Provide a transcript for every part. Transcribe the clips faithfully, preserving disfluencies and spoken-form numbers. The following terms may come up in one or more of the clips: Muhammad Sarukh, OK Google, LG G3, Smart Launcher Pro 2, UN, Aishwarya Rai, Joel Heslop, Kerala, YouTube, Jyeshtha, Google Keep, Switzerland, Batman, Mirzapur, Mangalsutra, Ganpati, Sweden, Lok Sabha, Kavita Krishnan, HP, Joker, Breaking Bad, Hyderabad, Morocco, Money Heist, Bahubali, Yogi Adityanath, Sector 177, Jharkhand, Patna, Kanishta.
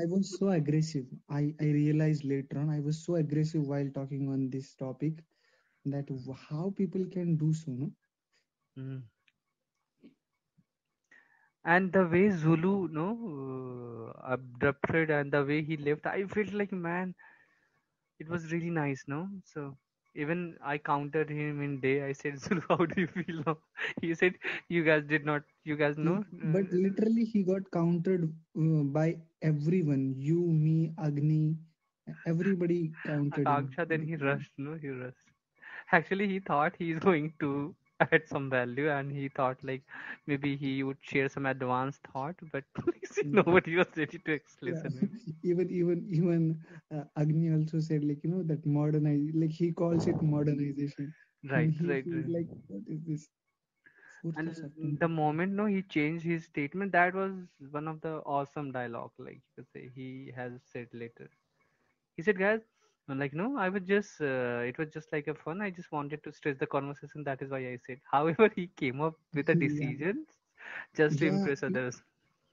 I was so aggressive. I, I realized later on I was so aggressive while talking on this topic that how people can do so, no? Mm. And the way Zulu, no, uh, adopted and the way he lived, I felt like, man, it was really nice, no? So even I countered him in day. I said, Zulu, how do you feel now? He said, you guys did not, you guys know. But literally he got countered uh, by everyone. You, me, Agni, everybody countered him. Then he rushed, no, he rushed. Actually, he thought he's going to add some value and he thought like maybe he would share some advanced thought, but see, nobody was ready to listen. Yeah. even even even uh, Agni also said like, you know, that modernize, like he calls it modernization, right? Right, right. Like, what is this? What and the moment no he changed his statement, that was one of the awesome dialogue, like you could say, he has said later. He said, guys, like, no, I was just, uh, it was just like a fun. I just wanted to stress the conversation. That is why I said, however, he came up with a decision yeah. just to yeah, impress others.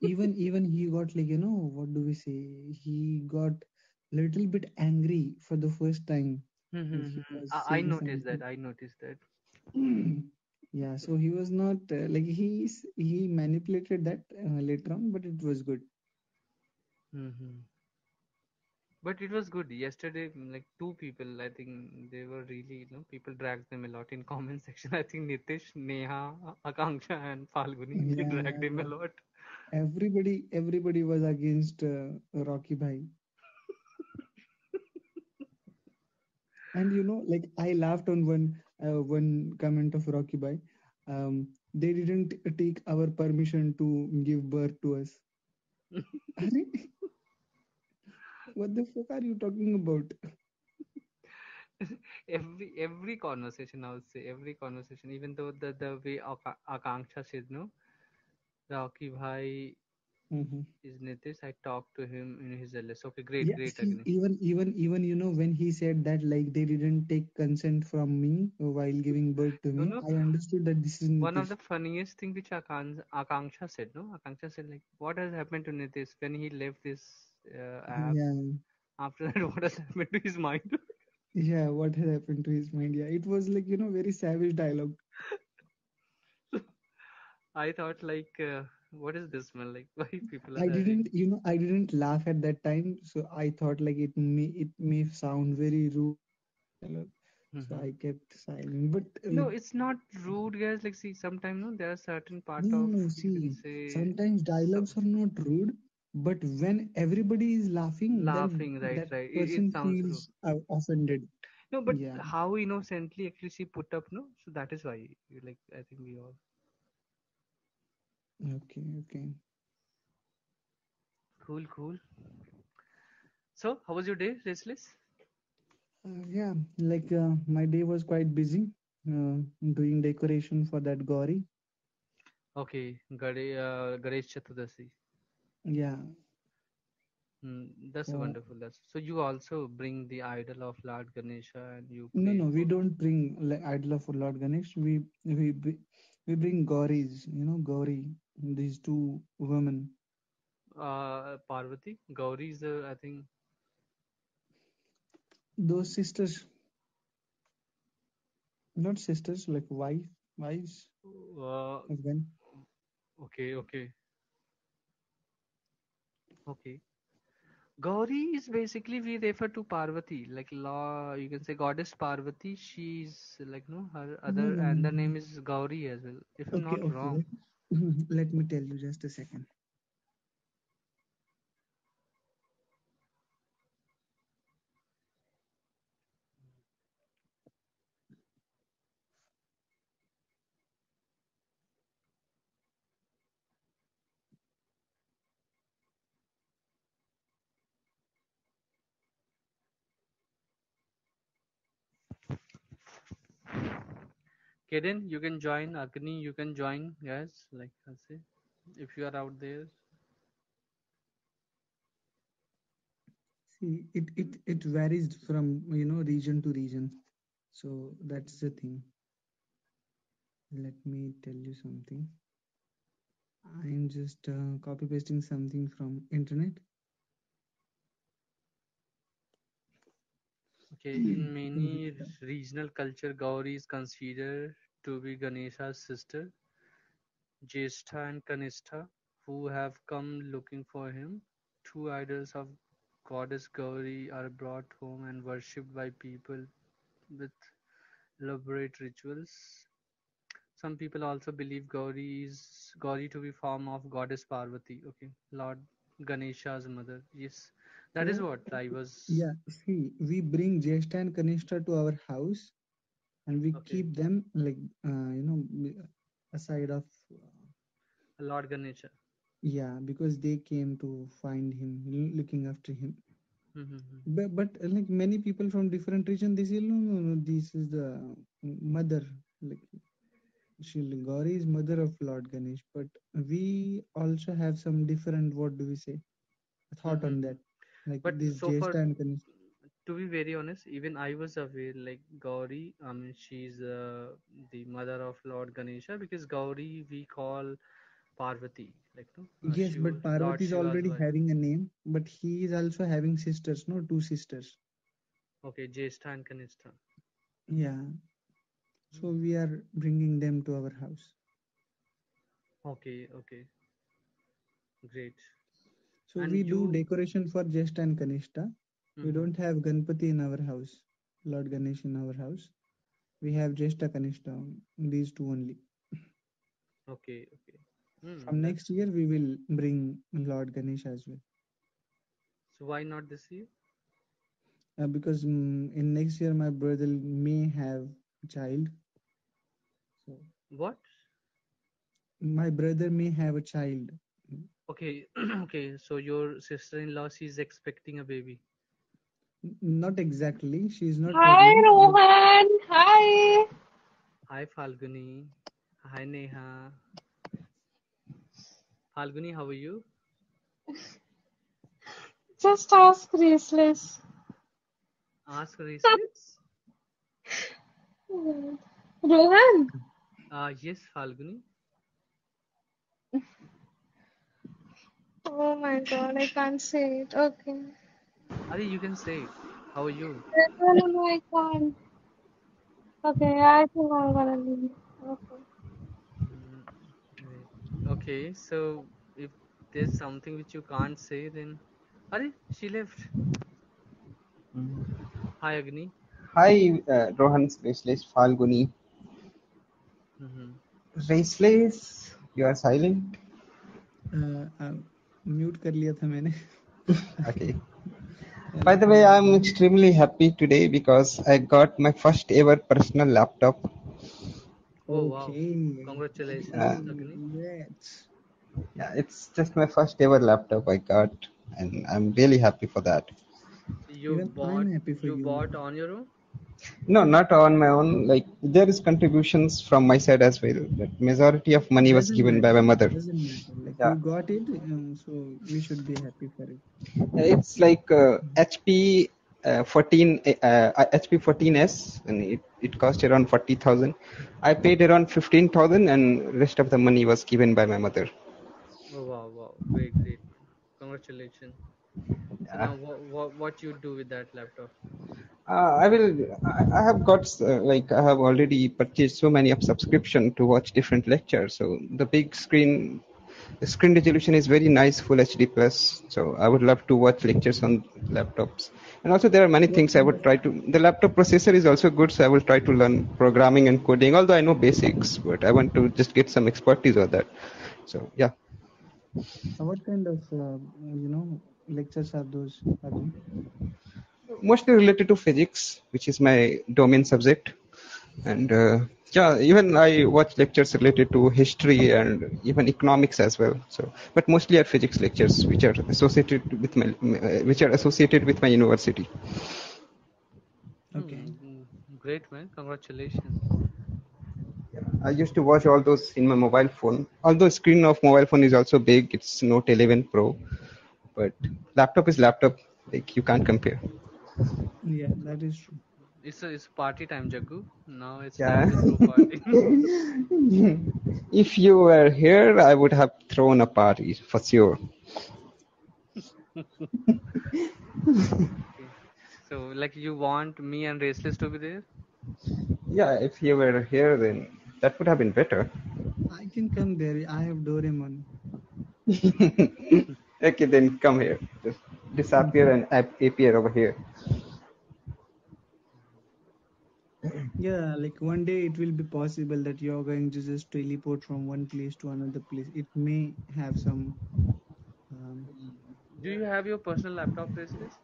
Even, even he got like, you know, what do we say? He got a little bit angry for the first time. Mm-hmm. I, I noticed something. that. I noticed that. Yeah. So he was not uh, like, he, he manipulated that uh, later on, but it was good. Mm-hmm. But it was good. Yesterday, like two people, I think they were really, you know, people dragged them a lot in comment section. I think Nitish, Neha, Akanksha and Falguni, they yeah, dragged yeah, him a lot. Everybody, everybody was against uh, Rocky Bhai. And you know, like I laughed on one, uh, one comment of Rocky Bhai. Um, they didn't take our permission to give birth to us. What the fuck are you talking about? every every conversation, I would say, every conversation, even though the, the way Ak- Akanksha said, no, Rocky Bhai mm-hmm. is Nitish, I talked to him in his L S. Okay, great, yeah, great. He, even, even, even, you know, when he said that, like, they didn't take consent from me while giving birth to me, no, no. I understood that this is Nitish. One of the funniest thing which Akan- Akanksha said, no, Akanksha said, like, what has happened to Nitish when he left this Uh, app. Yeah. After that, what has happened to his mind? Yeah, what has happened to his mind? Yeah, it was like, you know, very savage dialogue. I thought like, uh, what is this, man? Like, why people? Are I didn't, you know, I didn't laugh at that time, so I thought like it may it may sound very rude. Mm-hmm. So I kept silent. But um, no, it's not rude, guys. Like, see, sometimes no, there are certain part no, of. No, see, say, sometimes dialogues some... are not rude. But when everybody is laughing, laughing, then right, that right, person it, it feels rude. Offended. No, but yeah. How innocently actually she put up, no? So that is why, like, I think we all. Okay, okay. Cool, cool. So, how was your day, Restless? Uh, yeah, like uh, my day was quite busy, uh, doing decoration for that Gauri. Okay, Ganesh uh, Chaturdasi. Yeah. Mm, that's yeah. wonderful. That's, so you also bring the idol of Lord Ganesha and you. No, no, we don't bring like idol of Lord Ganesh. We we we bring Gauris. You know, Gauri. These two women. Uh, Parvati, Gauri is the, I think. Those sisters. Not sisters, like wife, wives. Uh, Again. Okay. Okay. Okay. Gauri is basically, we refer to Parvati, like law, you can say goddess Parvati. She's like, no, her other, no, no, and the no. name is Gauri as well, if okay, I'm not okay. wrong. Let me tell you just a second. Kaden, you can join. Agni, you can join, guys. Like I say, if you are out there. See, it, it, it varies from, you know, region to region. So that's the thing. Let me tell you something. I'm just uh, copy pasting something from internet. Okay, in many regional culture, Gauri is considered to be Ganesha's sister, Jyeshtha and Kanistha, who have come looking for him. Two idols of goddess Gauri are brought home and worshipped by people with elaborate rituals. Some people also believe Gauri is Gauri to be form of goddess Parvati. Okay, Lord Ganesha's mother. Yes, that yeah. is what I was. Yeah, see, we bring Jyeshtha and Kanishta to our house, and we okay. keep them like uh, you know aside of uh, Lord Ganesha. Yeah, because they came to find him, looking after him. Mm-hmm. But, but like many people from different region, they say no, no, no. This is the mother. Like, she Gauri is mother of Lord Ganesh, but we also have some different, what do we say, thought mm-hmm. on that. Like but this so far, to be very honest, even I was aware like Gauri, I mean she's uh, the mother of Lord Ganesha, because Gauri we call Parvati. Like, no? uh, yes, but Parvati is already having a name, but he is also having sisters, no? Two sisters. Okay, Jyeshtha and Kanistha. Yeah. So we are bringing them to our house. Okay, okay. Great. So and we you... do decoration for Jyeshtha and Kanishta. Mm-hmm. We don't have Ganpati in our house, Lord Ganesh in our house. We have Jyeshtha, Kanishta, these two only. Okay, okay. Mm, From next year, we will bring Lord Ganesh as well. So why not this year? Uh, because mm, in next year, my brother may have a child. So what? My brother may have a child. Okay, okay. So your sister-in-law, she's expecting a baby. Not exactly. She's not. Hi, pregnant. Rohan. Hi. Hi, Falguni. Hi, Neha. Falguni, how are you? Just ask Raceless. Ask Raceless? Rohan. Uh, yes, Falguni. Oh my god, I can't say it. Okay. Ari, you can say it. How are you? No, no, no, I can't. Okay, I think I'm gonna leave. Okay. Okay, so if there's something which you can't say, then... Arey, she left. Mm. Hi, Agni. Hi, uh, Rohan's Raceless, Falguni. Mm-hmm. Raceless, you are silent. Uh, uh, mute kar liya tha maine. Okay. By the way, I'm extremely happy today because I got my first ever personal laptop. Oh okay. Wow! Congratulations, uh, Agni. Yeah, it's just my first ever laptop I got, and I'm really happy for that. So you Even bought? You, you bought on your own? No, not on my own. Like there is contributions from my side as well. But majority of money was given matter. by my mother. Doesn't matter. Like yeah. you got it, um, so we should be happy for it. It's like uh, H P uh, fourteen uh, H P fourteen S, and it. It cost around forty thousand. I paid around fifteen thousand and rest of the money was given by my mother. Oh, wow, wow. Great, great. Congratulations. Yeah. So now, what, what, what you do with that laptop? Uh, I will, I, I have got, uh, like, I have already purchased so many of subscription to watch different lectures. So the big screen, the screen resolution is very nice, full H D plus. So I would love to watch lectures on laptops. And also there are many things I would try to, the laptop processor is also good, so I will try to learn programming and coding, although I know basics, but I want to just get some expertise on that. So, yeah. What kind of, uh, you know, lectures are those? Mostly related to physics, which is my domain subject. And uh, yeah, even I watch lectures related to history and even economics as well. So, but mostly are physics lectures, which are associated with my, which are associated with my university. Okay, great man, congratulations. Yeah, I used to watch all those in my mobile phone. Although screen of mobile phone is also big, it's Note eleven Pro, but laptop is laptop. Like you can't compare. Yeah, that is true. It's a, it's party time, Jaggu. Now it's yeah. time to party. If you were here, I would have thrown a party for sure. Okay. So, like, you want me and Raceless to be there? Yeah, if you were here, then that would have been better. I can come there. I have Doraemon. Okay, then come here. Just disappear and ap- appear over here. Yeah, like one day it will be possible that you're going to just teleport from one place to another place. It may have some... Um, Do you have your personal laptop, Raceless?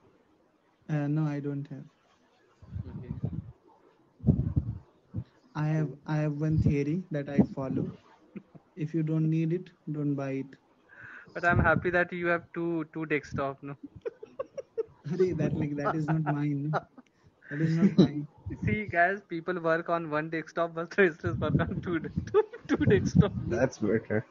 Uh, no, I don't have. Okay. I have I have one theory that I follow. If you don't need it, don't buy it. But I'm happy that you have two two desktop, no? that like that is not mine. That is not mine. See, guys, people work on one desktop, but Raceless work on two two, two desktop. That's better.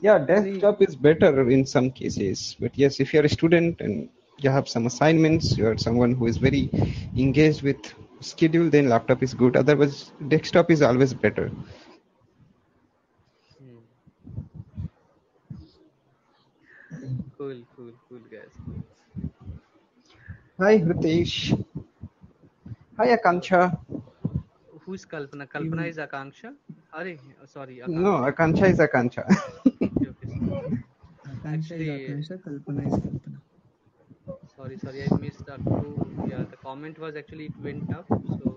Yeah, desktop is better in some cases. But yes, if you're a student and you have some assignments, you are someone who is very engaged with schedule, then laptop is good. Otherwise, desktop is always better. Cool, cool, cool, guys. Hi, Ritesh. Hi, Akanksha. Who's Kalpana? Kalpana mm. is Akanksha? Are, sorry, Akanksha. No, Akanksha is Akanksha. Akanksha is Akanksha, Kalpana is Kalpana. Sorry, sorry, I missed up to, yeah, the comment was actually, it went up, so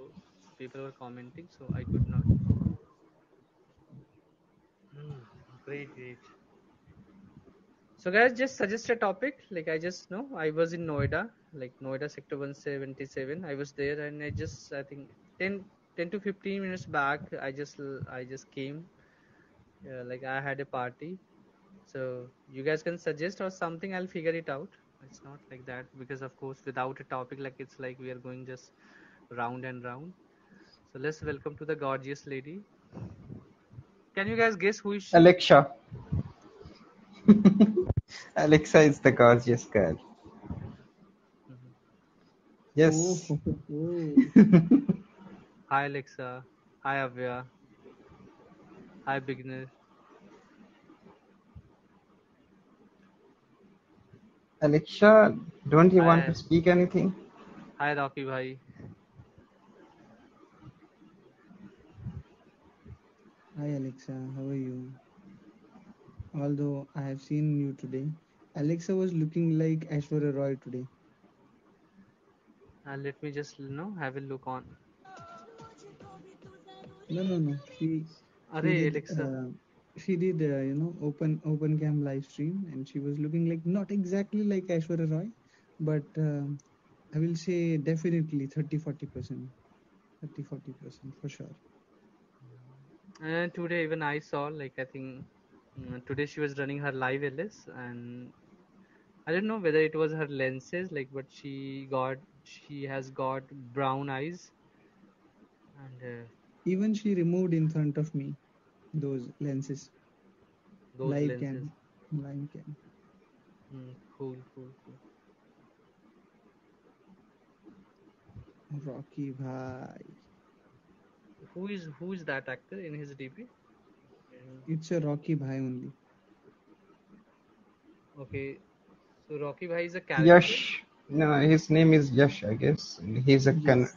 people were commenting, so I could not. Hmm, great, great. So guys, just suggest a topic, like I just know, I was in Noida, like Noida Sector one seventy-seven, I was there and I just, I think ten to fifteen minutes back, I just, I just came, yeah, like I had a party, so you guys can suggest or something, I'll figure it out. It's not like that because, of course, without a topic, like it's like we are going just round and round. So let's welcome to the gorgeous lady. Can you guys guess who is she? Alexa. Alexa is the gorgeous girl. Mm-hmm. Yes. Oh, oh. Hi, Alexa. Hi, Avya. Hi, beginner. Alexa, don't you Hi. want to speak anything? Hi, Rocky bhai. Hi, Alexa. How are you? Although I have seen you today, Alexa was looking like Aishwarya Rai today. Uh, let me just, you know, have a look on. No, no, no. She, Are she did, Alexa. Uh, She did, uh, you know, open open cam live stream, and she was looking like not exactly like Aishwarya Rai, but uh, I will say definitely thirty to forty percent for sure. And today even I saw, like I think uh, today she was running her live L S, and I don't know whether it was her lenses, like, but she got she has got brown eyes, and uh, even she removed in front of me. Those lenses. Those live lenses. Cam. Live cam. Mm, cool, cool, cool. Rocky bhai. Who is who is that actor in his D P? It's a Rocky bhai only. Okay. So Rocky bhai is a character? Yash. No, his name is Yash, I guess. He's a... Yes. Can-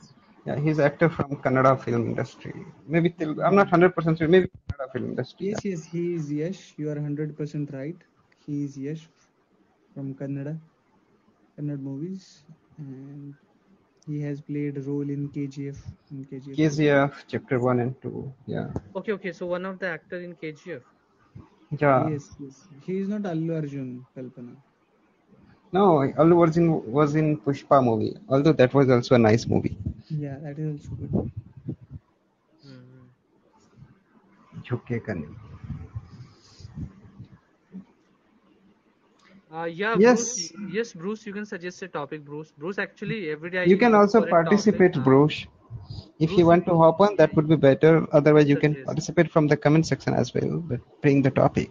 Yeah, he's an actor from Kannada film industry. Maybe till, I'm not one hundred percent sure. Maybe Kannada film industry. Yes, yeah. yes, he is Yash. You are one hundred percent right. He is Yash from Kannada, Kannada movies, and he has played a role in K G F. In K G F. K G F chapter one and two. Yeah. Okay, okay. So one of the actor in K G F. Yeah. Yes, yes. He is not Allu Arjun, Kalpana. No, Allu Arjun was in Pushpa movie. Although that was also a nice movie. Yeah, that is also good. Mm-hmm. Uh, yeah, yes. Bruce, yes, Bruce, you can suggest a topic, Bruce. Bruce, actually, every day... You can also participate, Bruce. If Bruce, you want to hop on, that would be better. Otherwise, you can participate from the comment section as well, but bring the topic.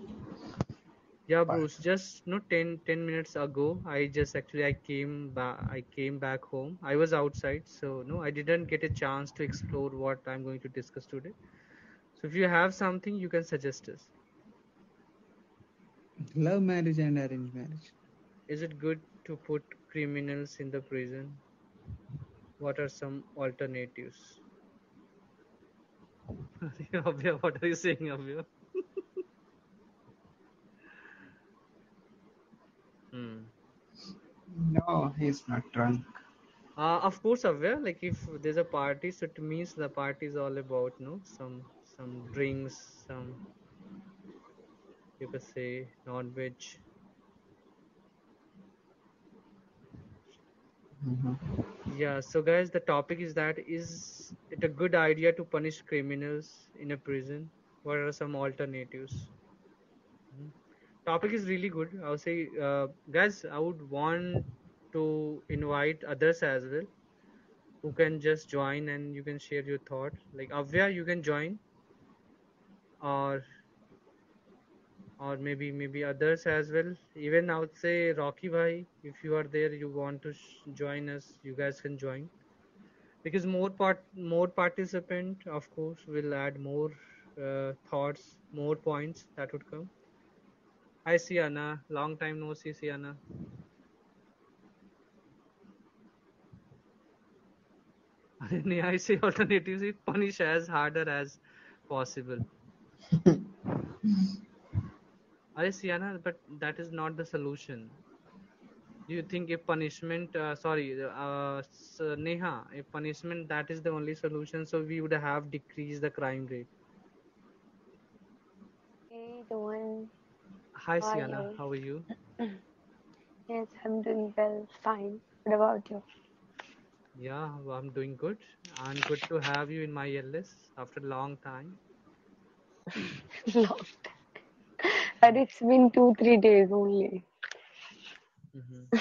Yeah, Bruce, just no ten, ten minutes ago, I just actually, I came back, I came back home. I was outside, so no, I didn't get a chance to explore what I'm going to discuss today. So if you have something, you can suggest us. Love marriage and arranged marriage. Is it good to put criminals in the prison? What are some alternatives? Abhya, what are you saying, Abhya? hmm. No, he's not drunk. Uh, of course, Abhya. Like if there's a party, so it means the party is all about no some some drinks, some you could say non-veg. Mm-hmm. Yeah, so guys, the topic is that is it a good idea to punish criminals in a prison? What are some alternatives? Mm-hmm. Topic is really good. I would say, uh, guys, I would want to invite others as well who can just join and you can share your thought. Like Avya, you can join, or or maybe maybe others as well. Even I would say Rocky bhai, if you are there, you want to sh- join us, you guys can join, because more part more participant of course will add more uh, thoughts, more points that would come. Hi Siana, long time no see Siana. I say alternatives, it punish as harder as possible. Siana, but that is not the solution. Do you think if punishment, uh, sorry, uh, Neha, if punishment, that is the only solution, so we would have decreased the crime rate. Hey, Rohan. Hi, how Siana, are how are you? Yes, I'm doing well, fine. What about you? Yeah, well, I'm doing good. And good to have you in my L S after a long time. Long time. But it's been two, three days only. Mm-hmm.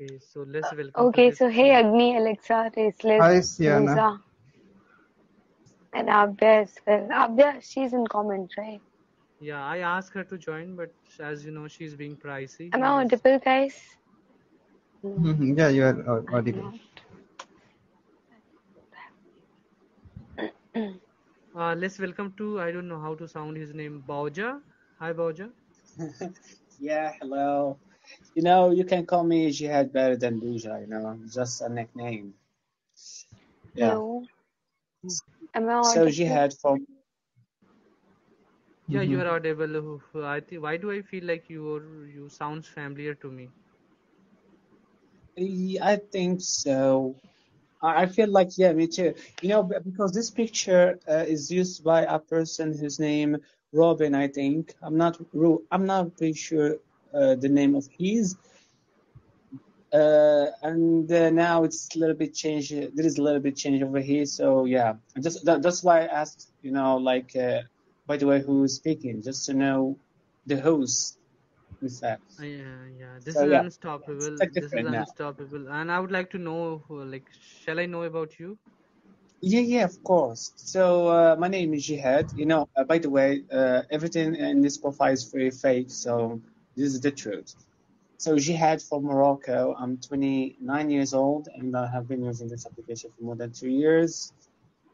Okay, so let's welcome. Okay, so hey Agni, Alexa, Raceless, hi, Siana. And Abhya as well. Abhya, she's in comment, right? Yeah, I asked her to join, but as you know, she's being pricey. Am I audible, guys? Mm-hmm. Yeah, you are audible. Uh, let's welcome to, I don't know how to sound his name, Bauja. Hi, Bauja. Yeah, hello. You know, you can call me Jihad better than Bauja, you know, just a nickname. Yeah. Hello. Am I audible? So Jihad from... Yeah, mm-hmm. You are audible. I think, why do I feel like you are, you sound familiar to me? I think so. I feel like, yeah, me too. You know, because this picture uh, is used by a person whose name Robin, I think. I'm not I'm not pretty sure uh, the name of his. Uh, and uh, now it's a little bit change. There is a little bit change over here. So, yeah, just that, that's why I asked, you know, like, uh, by the way, who's speaking, just to know the host. With that. Yeah, yeah. This so, is yeah. unstoppable. This is now. unstoppable. And I would like to know, like, shall I know about you? Yeah, yeah, of course. So uh, my name is Jihad. You know, uh, by the way, uh, everything in this profile is very fake. So this is the truth. So Jihad from Morocco. I'm twenty-nine years old, and I have been using this application for more than two years.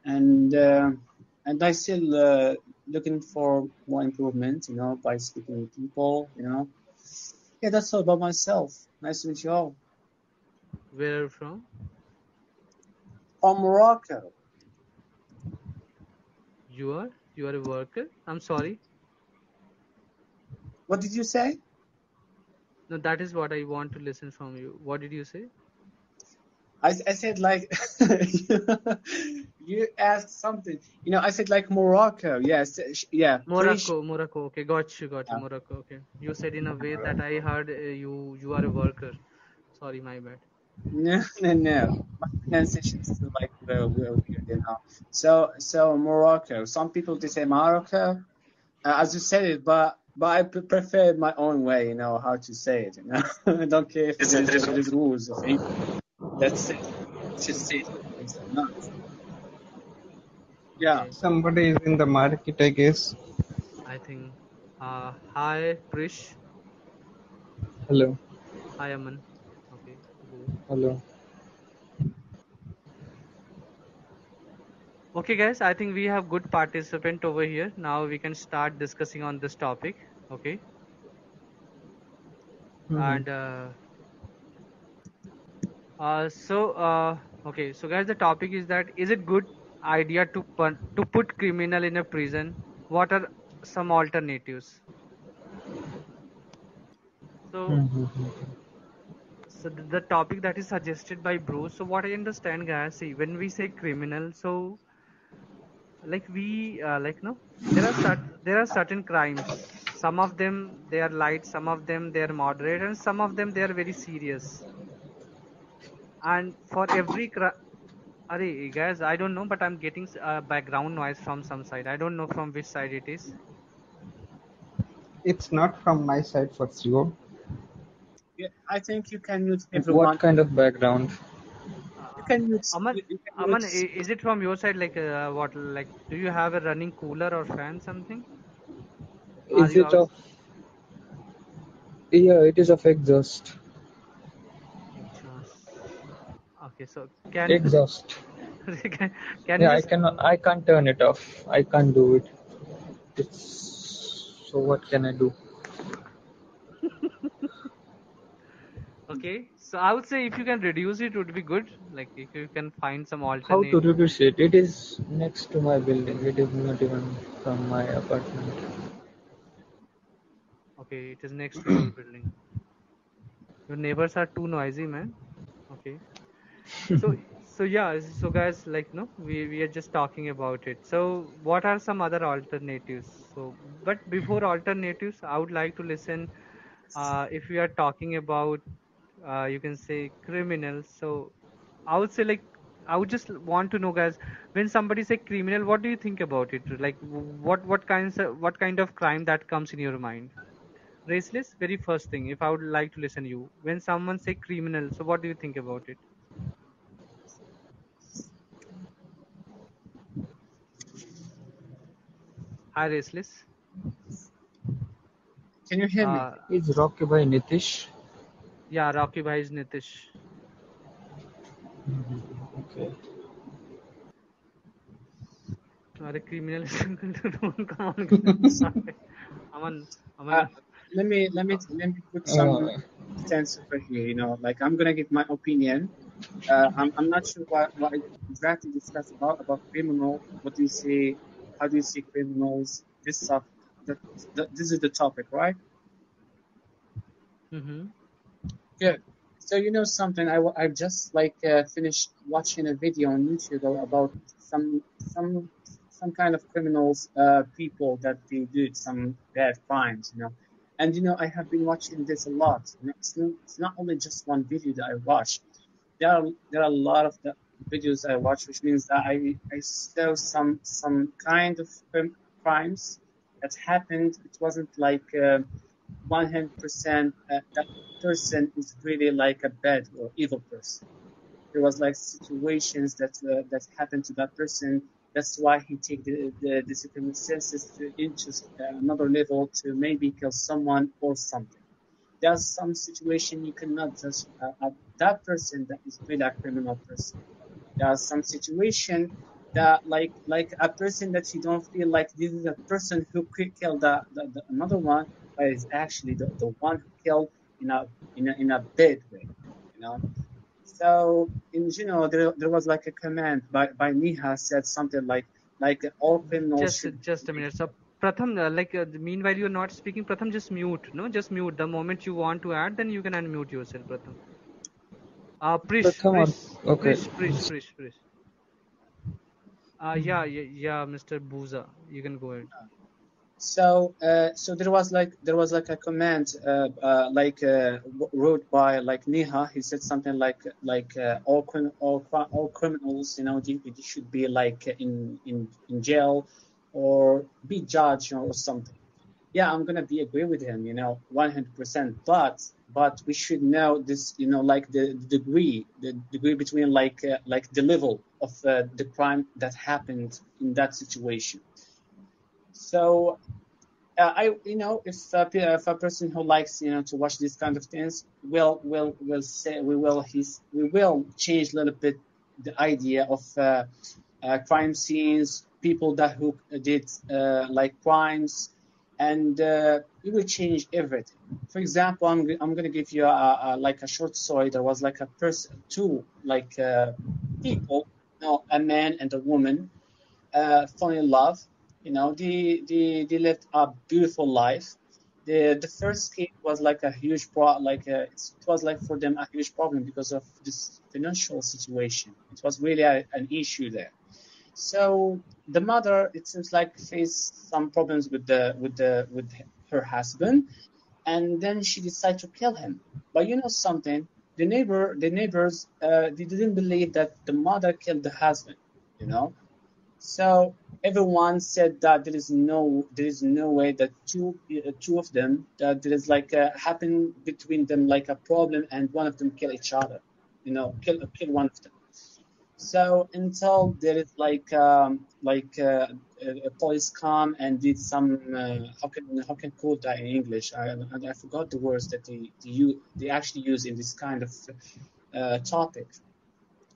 And uh, and I still. Uh, looking for more improvement, you know, by speaking with people, you know. Yeah, that's all about myself. Nice to meet you all. Where are you from? From Morocco. You are? You are a worker? I'm sorry. What did you say? No, that is what I want to listen from you. What did you say? I, I said like you asked something, you know. I said like Morocco, yes, yeah. Morocco, Morocco. Okay, got you, got you. Yeah. Morocco. Okay, you said in a way that I heard uh, you. You are a worker. Sorry, my bad. No, no, no. My pronunciation is still like uh, weird, you know. So, so Morocco. Some people they say Morocco, uh, as you said it, but but I prefer my own way, you know, how to say it. You know, I don't care if it's the rules of English. That's it. Just it. It's not. Yeah. Somebody is in the market, I guess. I think. Uh, hi, Prish. Hello. Hi, Aman. Okay. Hello. Okay, guys. I think we have good participant over here. Now we can start discussing on this topic. Okay. Mm-hmm. And. Uh, Uh, so, uh, okay, so guys, the topic is that is it good idea to pun to put criminal in a prison? What are some alternatives? So, so the, the topic that is suggested by Bruce. So what I understand, guys, see, when we say criminal, so like we uh, like no, there are cert- there are certain crimes. Some of them they are light, some of them they are moderate, and some of them they are very serious. And for every cri- Arey, guys, I don't know, but I'm getting uh, background noise from some side. I don't know from which side it is. It's not from my side for sure. Yeah, I think you can mute everyone. What kind of background? Uh, you can mute. Aman, you can Aman mute. Is it from your side? Like uh, what? Like, do you have a running cooler or fan, something? Is it of? Yeah, it is of exhaust. Okay, so can exhaust. can, can yeah, I cannot. I can't turn it off. I can't do it. It's, so what can I do? Okay, so I would say if you can reduce it, it would be good. Like if you can find some alternate. How to reduce it? It is next to my building. It is not even from my apartment. Okay, it is next to your building. Your neighbors are too noisy, man. Okay. so so yeah so guys like no we, we are just talking about it. So what are some other alternatives? So but before alternatives, I would like to listen uh, if we are talking about uh, you can say criminals. So I would say like I would just want to know, guys, when somebody say criminal, what do you think about it? Like what what kinds of, what kind of crime that comes in your mind? Raceless, very first thing, if I would like to listen to you. When someone say criminal, so what do you think about it? Hi, Raceless. Can you hear uh, me? Is Rocky Bhai Nitish? Yeah, Rocky Bhai is Nitish. Mm-hmm. Okay. Are a criminal? Come on, come on. Uh, let me let me let me put some stance over here. You know, like I'm gonna give my opinion. Uh, I'm I'm not sure what what exactly discuss about about criminal. What do you say? How do you see criminals? This stuff. The, the, this is the topic, right? Mm-hmm. Yeah. So you know something? I I just like uh, finished watching a video on YouTube about some some some kind of criminals, uh, people that they do some bad crimes, you know. And you know, I have been watching this a lot. It's not, it's not only just one video that I watch. There are there are a lot of the videos I watch, which means that I, I saw some some kind of crimes that happened. It wasn't like uh, one hundred percent uh, that person is really like a bad or evil person. There was like situations that uh, that happened to that person. That's why he take the the, the circumstances to into another level to maybe kill someone or something. There's some situation you cannot just uh, uh, that person that is really a criminal person. There's some situation that like like a person that you don't feel like this is a person who could kill the, the, the another one, but is actually the, the one who killed in a in a in a bad way, you know. So in general, there there was like a comment by by Neha said something like like all criminals. Just should just a minute, so Pratham, like uh, meanwhile you're not speaking. Pratham, just mute. No, just mute. The moment you want to add, then you can unmute yourself, Pratham. Uh, Prish, Pratham Prish, or, okay. Prish, Prish, Prish, Prish. Uh, yeah, yeah, yeah, Mister Booza, you can go ahead. So, uh, so there was like there was like a comment, uh, uh, like uh, wrote by like Neha. He said something like like uh, all all all criminals, you know, they, they should be like in in in jail or be judged or something. Yeah, I'm gonna be agree with him, you know, one hundred percent. But but we should know this, you know, like the, the degree, the degree between like uh, like the level of uh, the crime that happened in that situation. So, uh, I you know, if a, if a person who likes, you know, to watch these kind of things will will will say we will his we will change a little bit the idea of uh, uh, crime scenes, people that who did uh, like crimes, and uh, it will change everything. For example, I'm I'm gonna give you a, a, like a short story. There was like a person, two like uh, people, you know, a man and a woman, uh, fall in love. You know, they they they lived a beautiful life. The the first kid was like a huge pro, like a, it was like for them a huge problem because of this financial situation. It was really a, an issue there. So the mother, it seems like, faced some problems with the with the with her husband, and then she decided to kill him. But you know something, the neighbor, the neighbors, uh, they didn't believe that the mother killed the husband. You know, so everyone said that there is no there is no way that two uh, two of them that there is like a, happen between them like a problem, and one of them kill each other. You know, kill kill one of them. So until there is like um, like uh, a police come and did some uh, how can how can call that in English? I I forgot the words that they they, use, they actually use in this kind of uh, topic.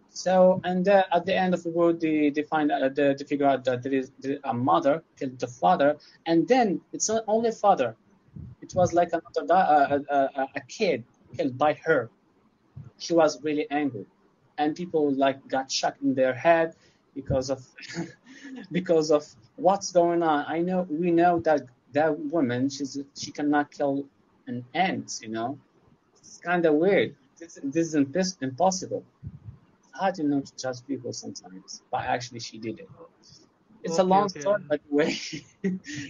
So and uh, at the end of the world, they they find uh, they, they figure out that there is a mother killed the father, and then it's not only father, it was like another uh, a, a kid killed by her. She was really angry. And people like got shocked in their head because of because of what's going on. I know we know that that woman she's she cannot kill an ant. You know, it's kind of weird. This this is impossible. I don't know to judge people sometimes, but actually she did it. It's okay, a long okay. story, by the way.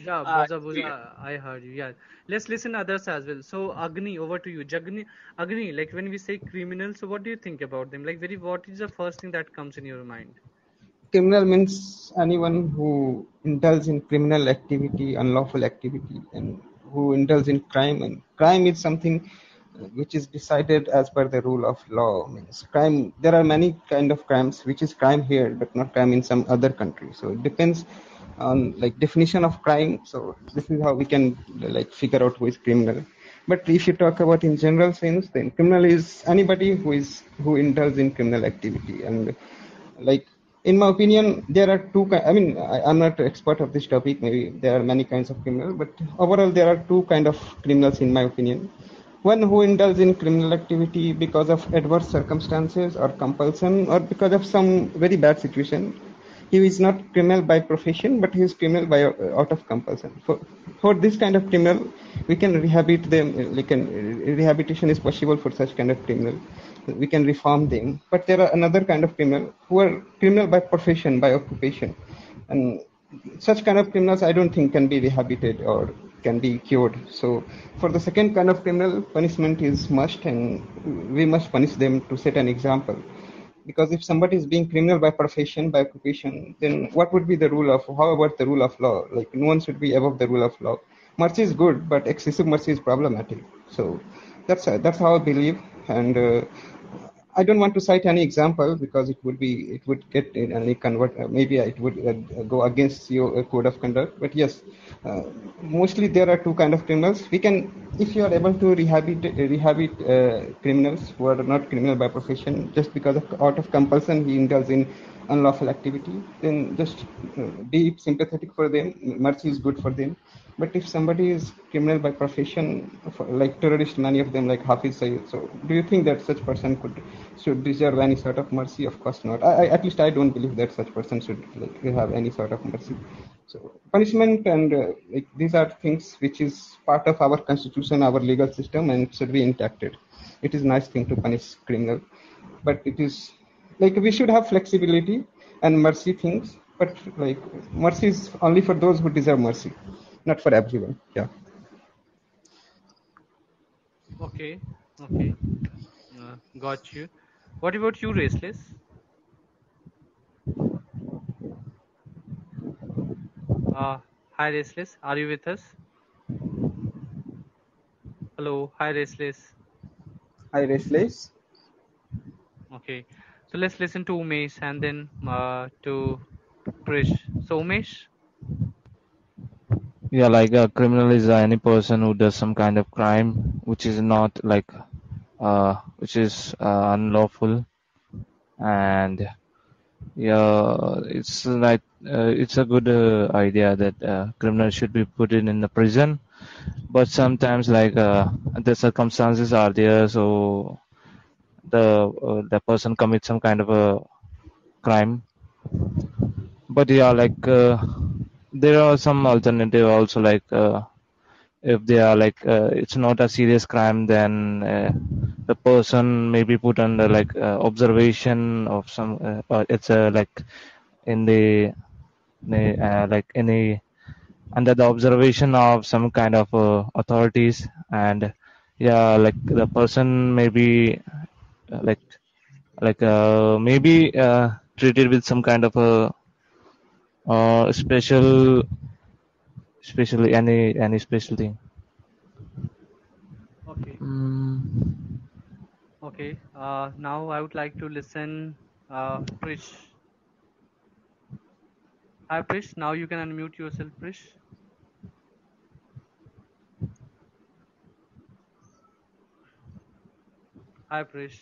Yeah, Buza, Buza, uh, I heard you. Yeah, let's listen others as well. So Agni, over to you. Jagni, Agni, like when we say criminals, so what do you think about them? Like, very, what is the first thing that comes in your mind? Criminal means anyone who indulges in criminal activity, unlawful activity, and who indulges in crime. And crime is something which is decided as per the rule of law. Means crime, there are many kind of crimes which is crime here but not crime in some other country, so it depends on like definition of crime. So this is how we can like figure out who is criminal. But if you talk about in general sense, then criminal is anybody who is who indulges in criminal activity. And like in my opinion, there are two, I mean, I, I'm not an expert of this topic, maybe there are many kinds of criminal, but overall there are two kind of criminals in my opinion. One who indulges in criminal activity because of adverse circumstances or compulsion or because of some very bad situation. He is not criminal by profession, but he is criminal by uh, out of compulsion. For, for this kind of criminal, we can rehabilitate them. We can, rehabilitation is possible for such kind of criminal. We can reform them. But there are another kind of criminal who are criminal by profession, by occupation. And such kind of criminals, I don't think can be rehabilitated or can be cured. So for the second kind of criminal, punishment is must, and we must punish them to set an example. Because if somebody is being criminal by profession, by occupation, then what would be the rule of, how about the rule of law? Like no one should be above the rule of law. Mercy is good, but excessive mercy is problematic. So that's that's how I believe. And uh, I don't want to cite any example because it would be, it would get any convert, uh, maybe it would uh, go against your uh, code of conduct. But yes, uh, mostly there are two kind of criminals. We can, if you are able to rehabilitate, rehabilitate uh, criminals who are not criminal by profession, just because of, out of compulsion he indulges in unlawful activity, then just uh, be sympathetic for them. Mercy is good for them. But if somebody is criminal by profession, like terrorist, many of them, like Hafiz Saeed, so do you think that such person could should deserve any sort of mercy? Of course not. I, I, at least I don't believe that such person should like have any sort of mercy. So punishment and uh, like these are things which is part of our constitution, our legal system, and should be enacted. It is a nice thing to punish criminal, but it is like we should have flexibility and mercy things. But like mercy is only for those who deserve mercy. Not for everyone. Yeah. Okay. Okay. Uh, got you. What about you, Raceless? Uh, hi, Raceless. Are you with us? Hello. Hi, Raceless. Hi, Raceless. Okay. So let's listen to Umesh and then uh, to Krish. So, Umesh? Yeah, like a criminal is uh, any person who does some kind of crime which is not like, uh, which is uh, unlawful, and Yeah, it's like uh, it's a good uh, idea that uh, criminals should be put in in the prison, but sometimes like uh, the circumstances are there, so the uh, the person commits some kind of a crime. But yeah, like uh, there are some alternative also, like uh, if they are like uh, it's not a serious crime, then uh, the person may be put under like uh, observation of some. Uh, uh, it's uh, like in the, the uh, like in the under the observation of some kind of uh, authorities, and yeah, like the person may be uh, like like uh, maybe uh, treated with some kind of a uh, special, especially any any special thing. Okay. Mm. Okay, uh, now I would like to listen uh, Prish. Hi Prish, now you can unmute yourself, Prish. Hi Prish.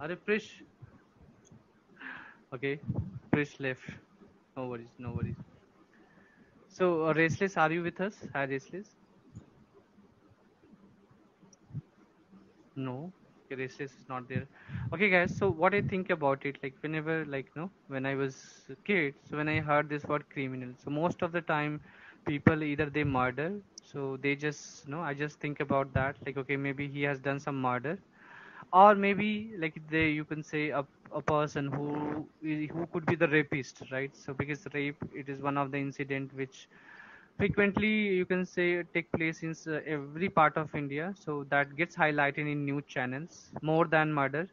Are Prish? Okay, Prish left. No worries, no worries. So, uh, Raceless, are you with us? Hi, Raceless. No, okay, Raceless is not there. Okay, guys. So, what I think about it, like whenever, like, no, when I was a kid, so when I heard this word criminal, so most of the time, people either they murder, so they just, no, I just think about that, like, okay, maybe he has done some murder, or maybe like they, you can say a a person who who could be the rapist, right? So because rape, it is one of the incident which frequently you can say take place in uh, every part of India, so that gets highlighted in news channels more than murder.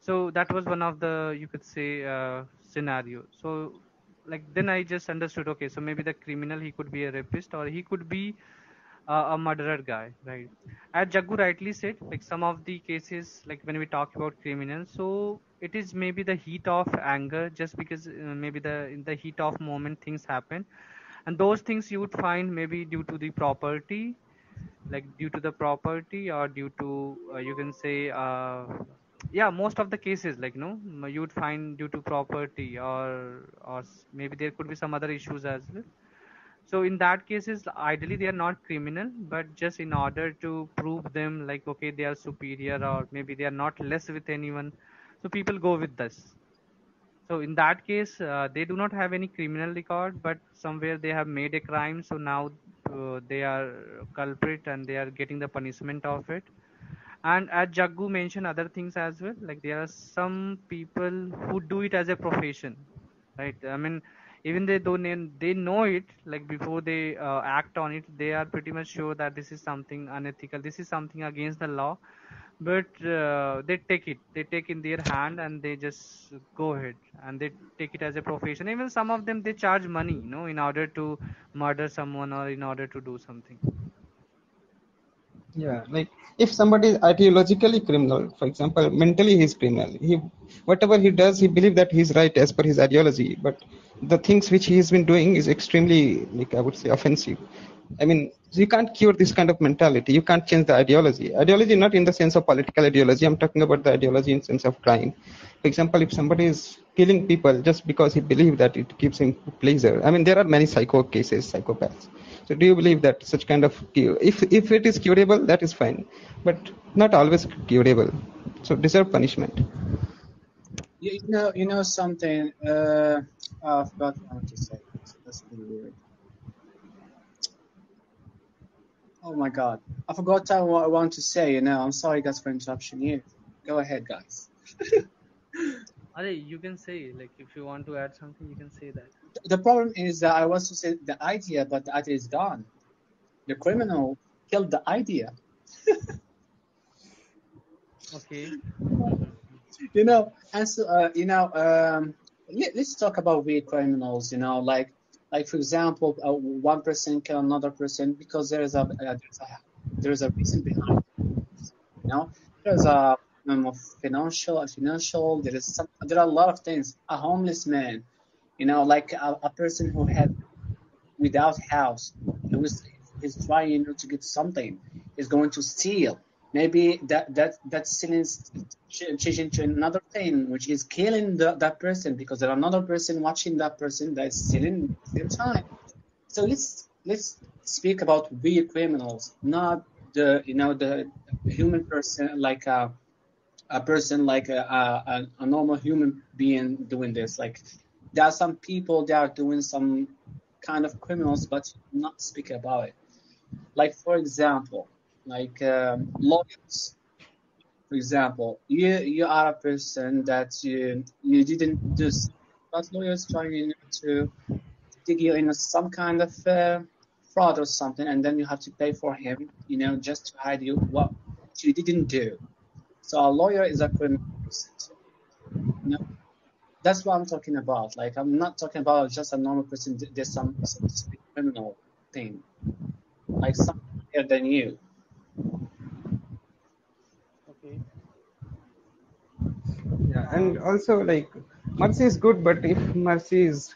So that was one of the, you could say, uh, scenario. So like then I just understood, okay, so maybe the criminal, he could be a rapist or he could be Uh, a murderer guy, right? As Jaggu rightly said, like some of the cases, like when we talk about criminals, so it is maybe the heat of anger, just because uh, maybe the in the heat of moment things happen, and those things you would find maybe due to the property, like due to the property or due to uh, you can say uh, yeah, most of the cases, like no, you would find due to property or or maybe there could be some other issues as well. So in that cases, ideally they are not criminal, but just in order to prove them, like okay, they are superior or maybe they are not less with anyone, so people go with this. So in that case, uh, they do not have any criminal record, but somewhere they have made a crime, so now uh, they are culprit and they are getting the punishment of it. And as Jaggu mentioned other things as well, like there are some people who do it as a profession, right? I mean, even they don't name, they know it, like before they uh, act on it, they are pretty much sure that this is something unethical, this is something against the law, but uh, they take it, they take in their hand and they just go ahead and they take it as a profession. Even some of them, they charge money, you know, in order to murder someone or in order to do something. Yeah, like if somebody is ideologically criminal, for example, mentally he's criminal. He, whatever he does, he believes that he's right as per his ideology. But the things which he's been doing is extremely, like I would say, offensive. I mean, you can't cure this kind of mentality. You can't change the ideology. Ideology not in the sense of political ideology. I'm talking about the ideology in sense of crime. For example, if somebody is killing people just because he believes that it gives him pleasure. I mean, there are many psycho cases, psychopaths. So do you believe that such kind of, if if it is curable, that is fine, but not always curable. So deserve punishment. You know, you know something. Uh, I forgot what to say. That's really weird. Oh my God, I forgot what I want to say. You know, I'm sorry guys for interruption here. Go ahead, guys. Are you can say, like if you want to add something, you can say that. The problem is that I was to say the idea, but the idea is gone. The criminal killed the idea. Okay. You know, and so uh, you know, um, let, let's talk about weird criminals. You know, like, like for example, uh, one person kill another person because there is a uh, there's a there's a reason behind it. You know, there's a um, financial, a financial. There is some, there are a lot of things. A homeless man. You know, like a, a person who had without house, who is, is trying to get something. is going to steal. Maybe that that that sentence changing to another thing, which is killing the, that person, because there are another person watching that person that is stealing at the same time. So let's let's speak about real criminals, not the you know the human person, like a a person like a a, a normal human being doing this. Like, there are some people that are doing some kind of criminals, but not speak about it. Like, for example. Like um, lawyers, for example, you you are a person that you you didn't do, but lawyers trying to dig you in some kind of uh, fraud or something, and then you have to pay for him, you know, just to hide you what you didn't do. So a lawyer is a criminal person. You know? That's what I'm talking about. Like, I'm not talking about just a normal person. There's some, some criminal thing, like something higher than you. Okay. Yeah, and also, like, mercy is good, but if mercy is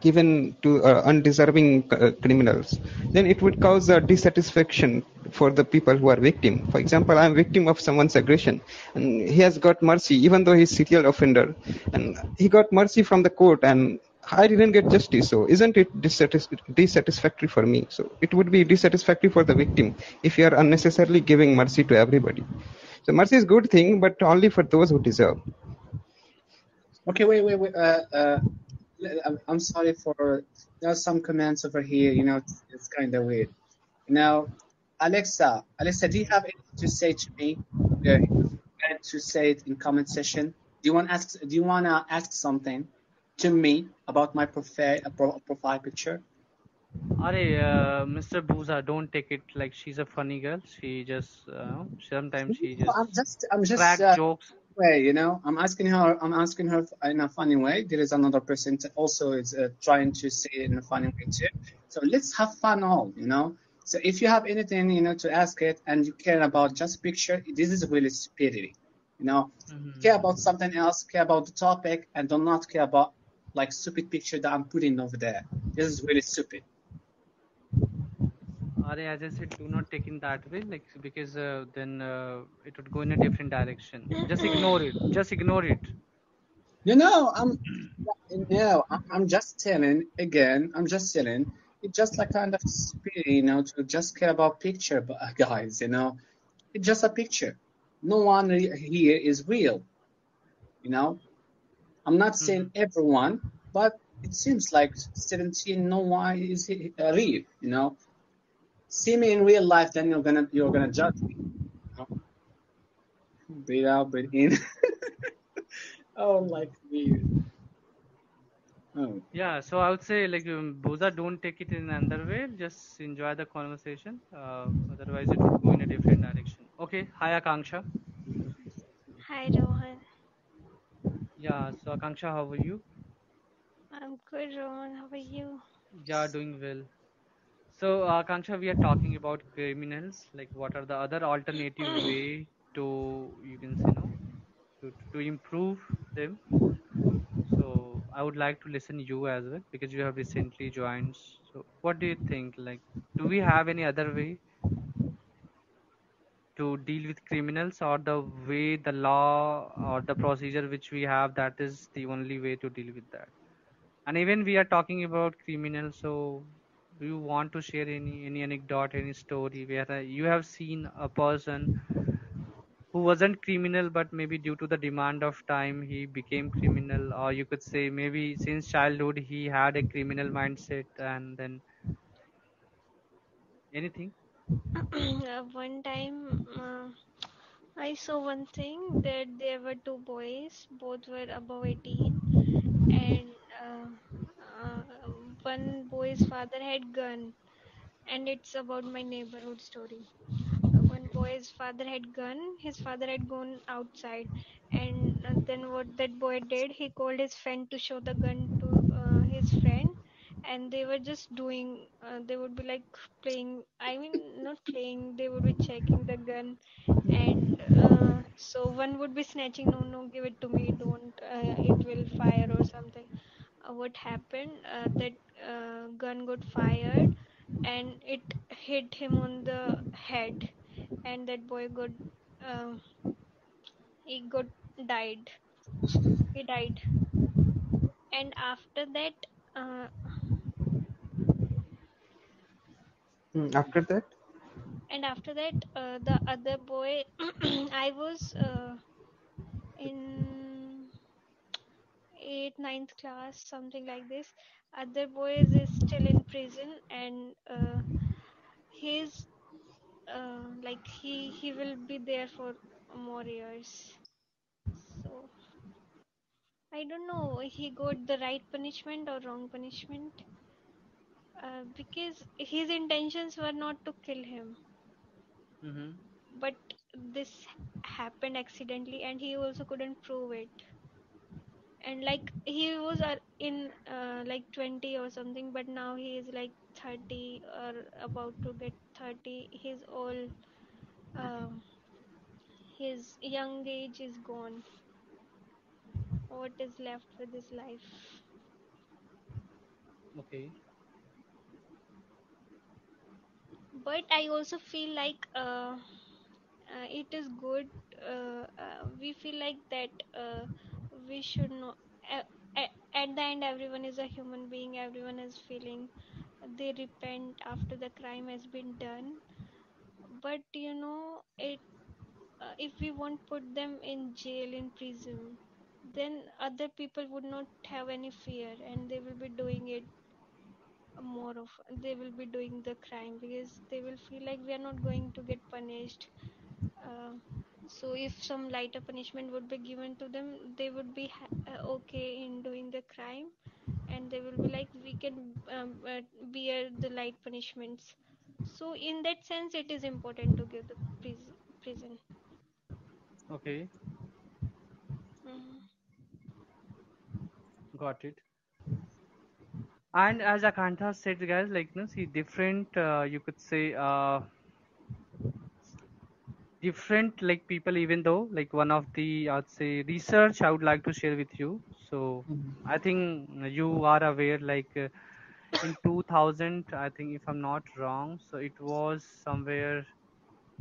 given to uh, undeserving uh, criminals, then it would cause a dissatisfaction for the people who are victim. For example, I am victim of someone's aggression, and he has got mercy, even though he's a serial offender, and he got mercy from the court, and I didn't get justice, so isn't it dissatisf- dissatisfactory for me? So it would be dissatisfactory for the victim if you are unnecessarily giving mercy to everybody. So mercy is a good thing, but only for those who deserve. Okay, wait, wait, wait. Uh, uh, I'm sorry for, there are some comments over here, you know, it's, it's kind of weird. Now, Alexa, Alexa, do you have anything to say to me? Yeah, to say it in comment section. Do you want ask? Do you want to ask something to me about my profile, profile picture? Arey, uh, Mister Booza, don't take it like she's a funny girl. She just uh, sometimes she just, I'm just, I'm just crack uh, jokes. Way, you know, I'm asking her. I'm asking her in a funny way. There is another person also is uh, trying to say it in a funny way too. So let's have fun all, you know. So if you have anything, you know, to ask it, and you care about just picture, this is really stupidity, you know. Mm-hmm. Care about something else. Care about the topic, and do not care about, like, stupid picture that I'm putting over there. This is really stupid. As I said, do not take in that way, like, because uh, then uh, it would go in a different direction. Just ignore it. Just ignore it. You know, I'm, you know, I'm just telling again. I'm just telling. It's just like kind of stupid, you know, to just care about picture, but uh, guys, you know, it's just a picture. No one here is real, you know. I'm not saying everyone, but it seems like seventeen, no one is real, you know. See me in real life, then you're gonna you're gonna judge me. You know? Breathe out, breathe in. Oh, like me. Oh. Yeah, so I would say, like, Booza, don't take it in another way. Just enjoy the conversation. Uh, otherwise, it will go in a different direction. Okay, hi Akanksha. Hi Rohan. Yeah, so Akanksha, how are you? I'm good, Rohan. How are you? Yeah, doing well. So, Akanksha, we are talking about criminals. Like, what are the other alternative way to, you can say, no, to, to improve them? So, I would like to listen to you as well, because you have recently joined. So, what do you think? Like, do we have any other way to deal with criminals, or the way the law or the procedure which we have, that is the only way to deal with that? And even we are talking about criminals, so do you want to share any, any anecdote, any story where you have seen a person who wasn't criminal, but maybe due to the demand of time, he became criminal, or you could say maybe since childhood, he had a criminal mindset, and then anything? Uh, one time uh, I saw one thing that there were two boys, both were above eighteen, and uh, uh, one boy's father had gun, and it's about my neighborhood story. Uh, one boy's father had gun, his father had gone outside, and uh, then what that boy did, he called his friend to show the gun to uh, his friend. And they were just doing, uh, they would be like playing, I mean not playing, they would be checking the gun, and uh, so one would be snatching, no, no, give it to me, don't, uh, it will fire or something. Uh, what happened, uh, that uh, gun got fired and it hit him on the head, and that boy got uh, he got died. He died, and after that, uh, after that, and after that, uh, the other boy. I was uh, in eighth, ninth class, something like this. Other boy is still in prison, and uh, he's uh, like he he will be there for more years. So I don't know he got the right punishment or wrong punishment, uh, because his intentions were not to kill him, mm-hmm. but this happened accidentally, and he also couldn't prove it. And like he was in uh, like twenty or something, but now he is like thirty or about to get thirty. His all uh, his young age is gone. What is left with his life? Okay. But I also feel like uh, uh, it is good. Uh, uh, we feel like that. Uh, We should know. At, at the end, everyone is a human being. Everyone is feeling. They repent after the crime has been done. But you know, it. Uh, if we won't put them in jail, in prison, then other people would not have any fear, and they will be doing it more of. They will be doing the crime because they will feel like we are not going to get punished. Uh, So if some lighter punishment would be given to them, they would be ha- okay in doing the crime, and they will be like, we can um, uh, bear the light punishments. So in that sense, it is important to give the pris- prison. Okay. Mm-hmm. Got it. And as Akantha said, guys, like, you know, see different, uh, you could say, uh, different like people, even though like one of the I'd say research I would like to share with you. So mm-hmm. I think you are aware, like uh, in two thousand, I think if I'm not wrong, so it was somewhere.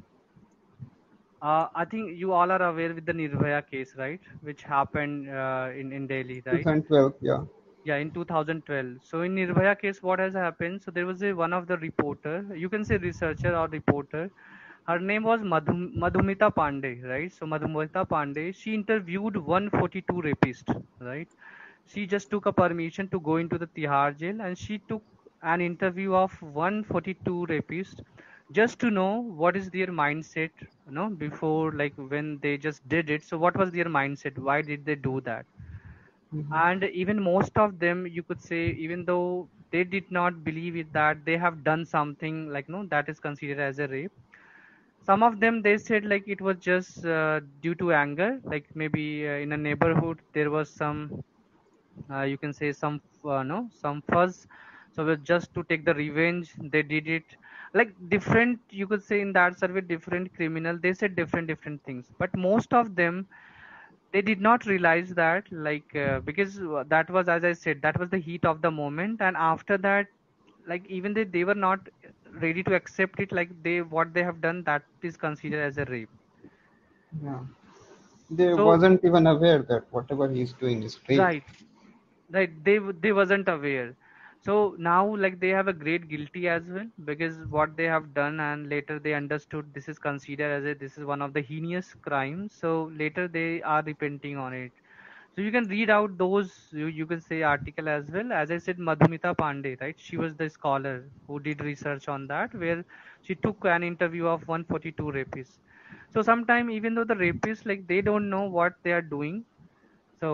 Uh, I think you all are aware with the Nirbhaya case, right, which happened uh, in in Delhi, right? twenty twelve, yeah. Yeah, in two thousand twelve. So in Nirbhaya case, what has happened? So there was a one of the reporter, you can say researcher or reporter. Her name was Madhum- Madhumita Pandey, right? So Madhumita Pandey, she interviewed one hundred forty-two rapists, right? She just took a permission to go into the Tihar jail, and she took an interview of one hundred forty-two rapists just to know what is their mindset, you know, before, like when they just did it. So what was their mindset? Why did they do that? Mm-hmm. And even most of them, you could say, even though they did not believe it, that they have done something like, no, that is considered as a rape. Some of them, they said like it was just uh, due to anger, like maybe uh, in a neighborhood there was some, uh, you can say some, uh, no, some fuss. So just to take the revenge, they did it. Like different, you could say in that survey, different criminal, they said different, different things. But most of them, they did not realize that, like, uh, because that was, as I said, that was the heat of the moment. And after that, like even they, they were not ready to accept it, like they what they have done, that is considered as a rape. Yeah, they so, wasn't even aware that whatever he is doing is rape. Right, right. They they wasn't aware. So now like they have a great guilty as well, because what they have done, and later they understood this is considered as a this is one of the heinous crimes. So later they are repenting on it. So you can read out those, you, you can say article as well. As I said, Madhumita Pandey, right? She was the scholar who did research on that, where she took an interview of one hundred forty-two rapists. So sometimes even though the rapists, like they don't know what they are doing. So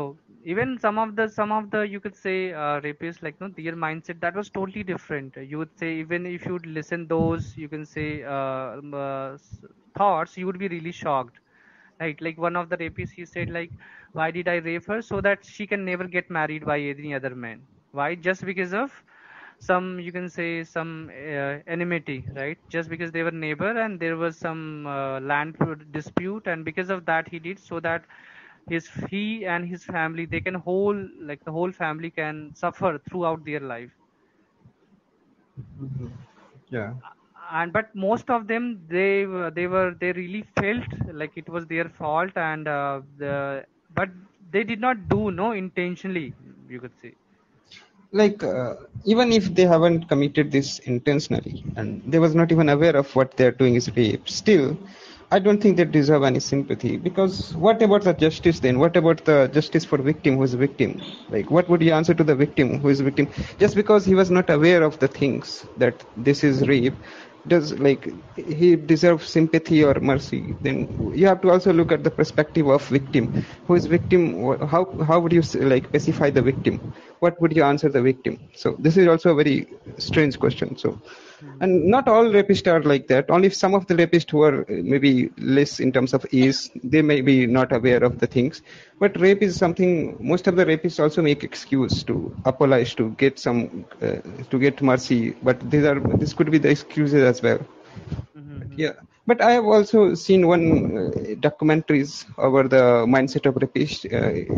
even some of the, some of the, you could say uh, rapists, like no, their mindset, that was totally different. You would say, even if you would listen those, you can say uh, uh, thoughts, you would be really shocked. Right, like one of the rapists, he said like, why did I rape her? So that she can never get married by any other man. Why? Just because of some, you can say some uh, enmity, right? Just because they were neighbor and there was some uh, land dispute, and because of that he did, so that his he and his family, they can whole, like the whole family can suffer throughout their life. Mm-hmm. Yeah. and but most of them, they they were they really felt like it was their fault, and uh, the, but they did not do no intentionally, you could say. Like uh, even if they haven't committed this intentionally and they was not even aware of what they are doing is rape, still I don't think they deserve any sympathy, because what about the justice then? What about the justice for victim who is a victim? Like what would you answer to the victim who is a victim? Just because he was not aware of the things that this is rape, does like he deserve sympathy or mercy? Then you have to also look at the perspective of victim. Who is victim? How how would you like specify the victim? What would you answer the victim? So this is also a very strange question. So, and not all rapists are like that. Only some of the rapists who are maybe less in terms of ease, they may be not aware of the things. But rape is something most of the rapists also make excuse to apologize, to get some uh, to get mercy. But these are this could be the excuses as well. Mm-hmm. But yeah. But I have also seen one uh, documentaries over the mindset of rapist. Uh,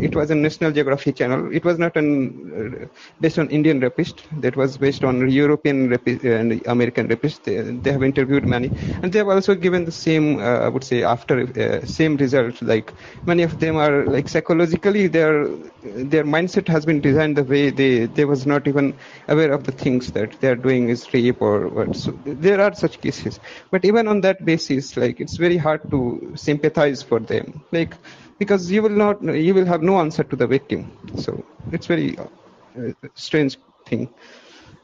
it was a National Geography channel. It was not an, uh, based on Indian rapist. That was based on European rapist and American rapist. They, they have interviewed many, and they have also given the same, uh, I would say, after uh, same result. Like many of them are like psychologically, their their mindset has been designed the way they they was not even aware of the things that they are doing is rape or what. So there are such cases, but even on that basis, like it's very hard to sympathize for them, like because you will not, you will have no answer to the victim. So it's very uh, strange thing.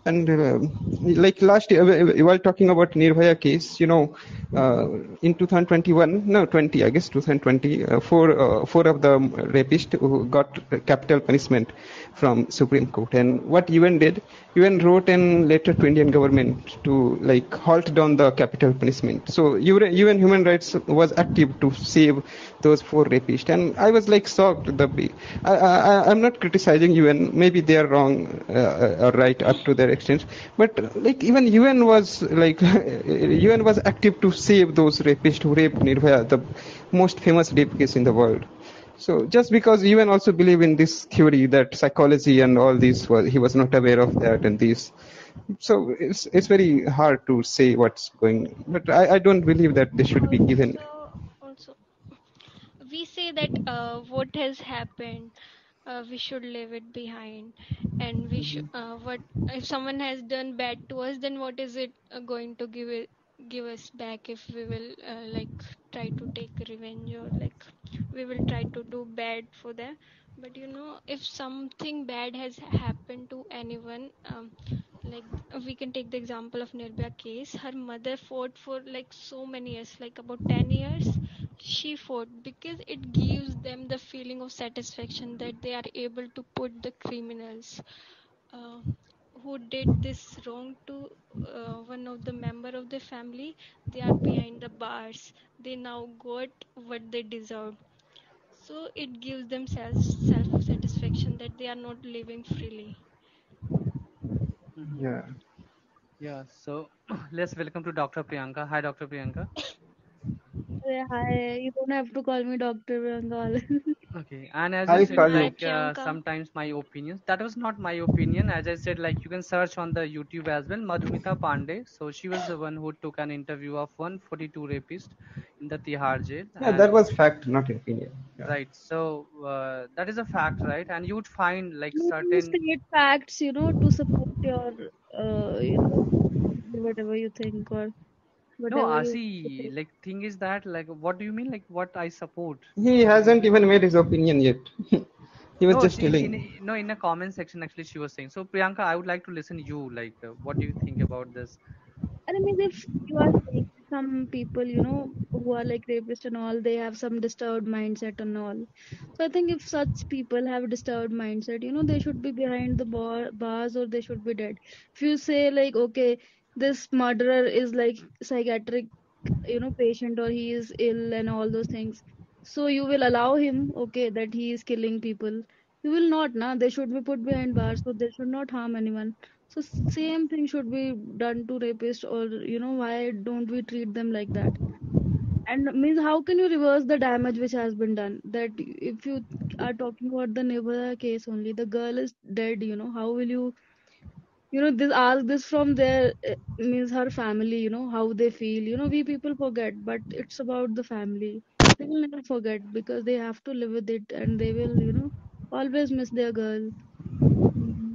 And uh, like last year, while talking about Nirbhaya case, you know, uh, in two thousand twenty-one, no, twenty, I guess, two thousand twenty, uh, four, uh, four of the rapists who got capital punishment from Supreme Court. And what U N did, U N wrote in letter to Indian government to like halt down the capital punishment. So U N Human Rights was active to save those four rapists. And I was like shocked. The, I, I, I'm not criticizing U N. Maybe they are wrong uh, or right up to their extent, but like even U N was like U N was active to save those rapists who raped Nirbhaya, the most famous rape case in the world. So just because U N also believe in this theory that psychology and all these, well, he was not aware of that and these. So it's it's very hard to say what's going. But I, I don't believe that they should be given. Also, also we say that uh, what has happened, Uh, we should leave it behind, and we should. Uh, what if someone has done bad to us? Then what is it uh, going to give it, give us back if we will uh, like try to take revenge, or like we will try to do bad for them? But you know, if something bad has happened to anyone, um, like we can take the example of Nirbhaya case. Her mother fought for like so many years, like about ten years. She fought because it gives them the feeling of satisfaction that they are able to put the criminals uh, who did this wrong to uh, one of the member of the family. They are behind the bars. They now got what they deserve. So it gives them self satisfaction that they are not living freely. Yeah. Yeah. So let's welcome to Doctor Priyanka. Hi, Doctor Priyanka. Hi, you don't have to call me Doctor Bengal. Okay, and as I said, like uh, sometimes my opinions, that was not my opinion. As I said, like you can search on the YouTube as well, Madhumita Pandey. So she was the one who took an interview of one forty-two rapists in the Tihar jail. Yeah, that was fact, not opinion. Yeah. Right, so uh, that is a fact, right? And you would find like you certain state facts, you know, to support your, uh, you know, whatever you think or. Whatever. No, Asi, like thing is that like what do you mean like what I support? He hasn't even made his opinion yet. He was no, just she, telling. In, no, in the comment section actually she was saying. So Priyanka, I would like to listen to you. Like uh, what do you think about this? I mean, if you are saying some people, you know, who are like rapists and all, they have some disturbed mindset and all. So I think if such people have a disturbed mindset, you know, they should be behind the bar, bars or they should be dead. If you say like, okay, this murderer is like psychiatric, you know, patient or he is ill and all those things. So you will allow him, okay, that he is killing people. You will not, na? They should be put behind bars, so they should not harm anyone. So same thing should be done to rapists, or you know, why don't we treat them like that? And means how can you reverse the damage which has been done? That if you are talking about the Nirbhaya case only, the girl is dead. You know, how will you you know, this ask this from their, means her family, you know, how they feel. You know, we people forget, but it's about the family. They will never forget because they have to live with it, and they will, you know, always miss their girl.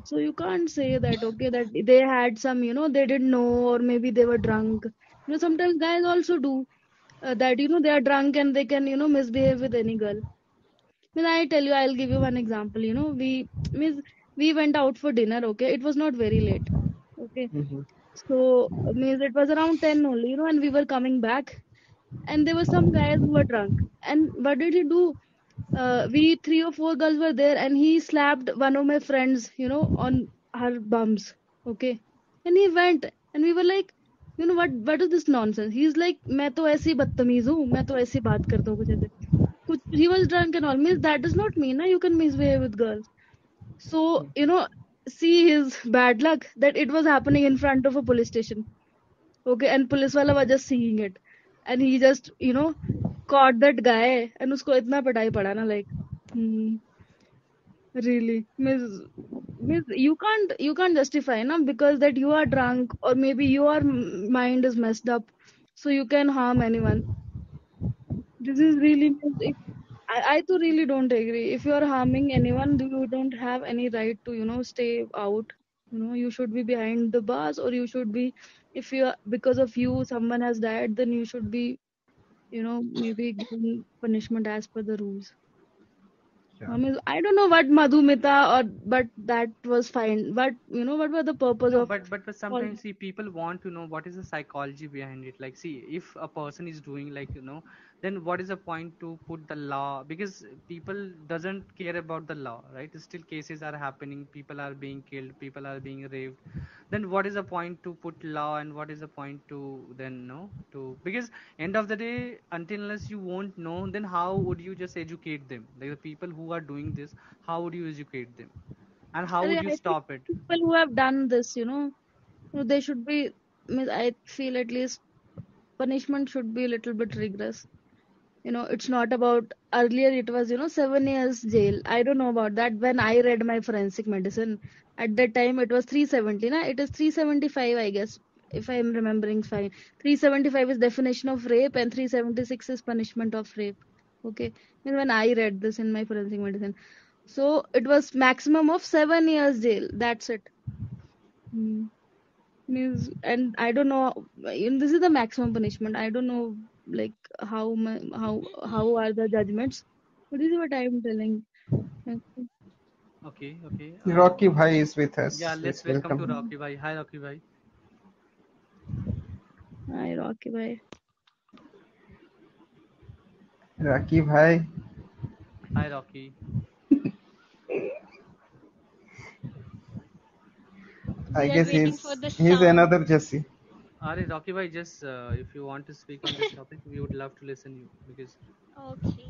So you can't say that, okay, that they had some, you know, they didn't know, or maybe they were drunk. You know, sometimes guys also do uh, that, you know, they are drunk and they can, you know, misbehave with any girl. I mean, I tell you, I'll give you one example. You know, we means we went out for dinner, okay? It was not very late, okay? Mm-hmm. So, means it was around ten only, you know, and we were coming back. And there were some guys who were drunk. And what did he do? Uh, we three or four girls were there, and he slapped one of my friends, you know, on her bums, okay? And he went, and we were like, you know, what what is this nonsense? He's like, मैं तो ऐसी बदतमीज हूँ, मैं तो ऐसी बात करता हूँ कुछ ऐसे. He was drunk and all. Means that does not mean na you can misbehave with girls. So, you know, see his bad luck that it was happening in front of a police station, okay? And police wala was just seeing it, and he just, you know, caught that guy, and usko itna pitai pada na, like, hmm, really, means, means you can't you can't justify na, because that you are drunk or maybe your mind is messed up, so you can harm anyone. This is really, if, I, I too really don't agree. If you are harming anyone, you don't have any right to, you know, stay out. You know, you should be behind the bars, or you should be, if you are, because of you someone has died, then you should be, you know, maybe given punishment as per the rules. Yeah. I mean, I don't know what Madhumita, or but that was fine. But you know, what was the purpose no, of? But but but sometimes all... see, people want to know what is the psychology behind it. Like, see, if a person is doing, like, you know, then what is the point to put the law? Because people doesn't care about the law, right? Still cases are happening. People are being killed. People are being raped. Then what is the point to put law, and what is the point to then know to? Because end of the day, until unless you won't know, then how would you just educate them? Like, the people who are doing this, how would you educate them, and how would you I stop it? People who have done this, you know, they should be, I feel at least, punishment should be a little bit rigorous. You know, it's not about, earlier it was, you know, seven years jail. I don't know about that. When I read my forensic medicine, at that time it was three seventy, na? It is three seventy-five, I guess, if I am remembering fine. three seventy-five is definition of rape, and three seventy-six is punishment of rape. Okay, and when I read this in my forensic medicine, so it was maximum of seven years jail. That's it. Mm. Means, and I don't know. This is the maximum punishment. I don't know, like, how how how are the judgments? But this is what I am telling. Okay, okay. Uh, Rocky Bhai is with us. Yeah, let's welcome, welcome to Rocky Bhai. Hi, Rocky Bhai. Hi, Rocky Bhai. Rocky Bhai. Hi, Rocky. I guess he's, he's another Jesse. Are Rocky Bhai, just uh, if you want to speak on this topic, we would love to listen to you. Because... Okay.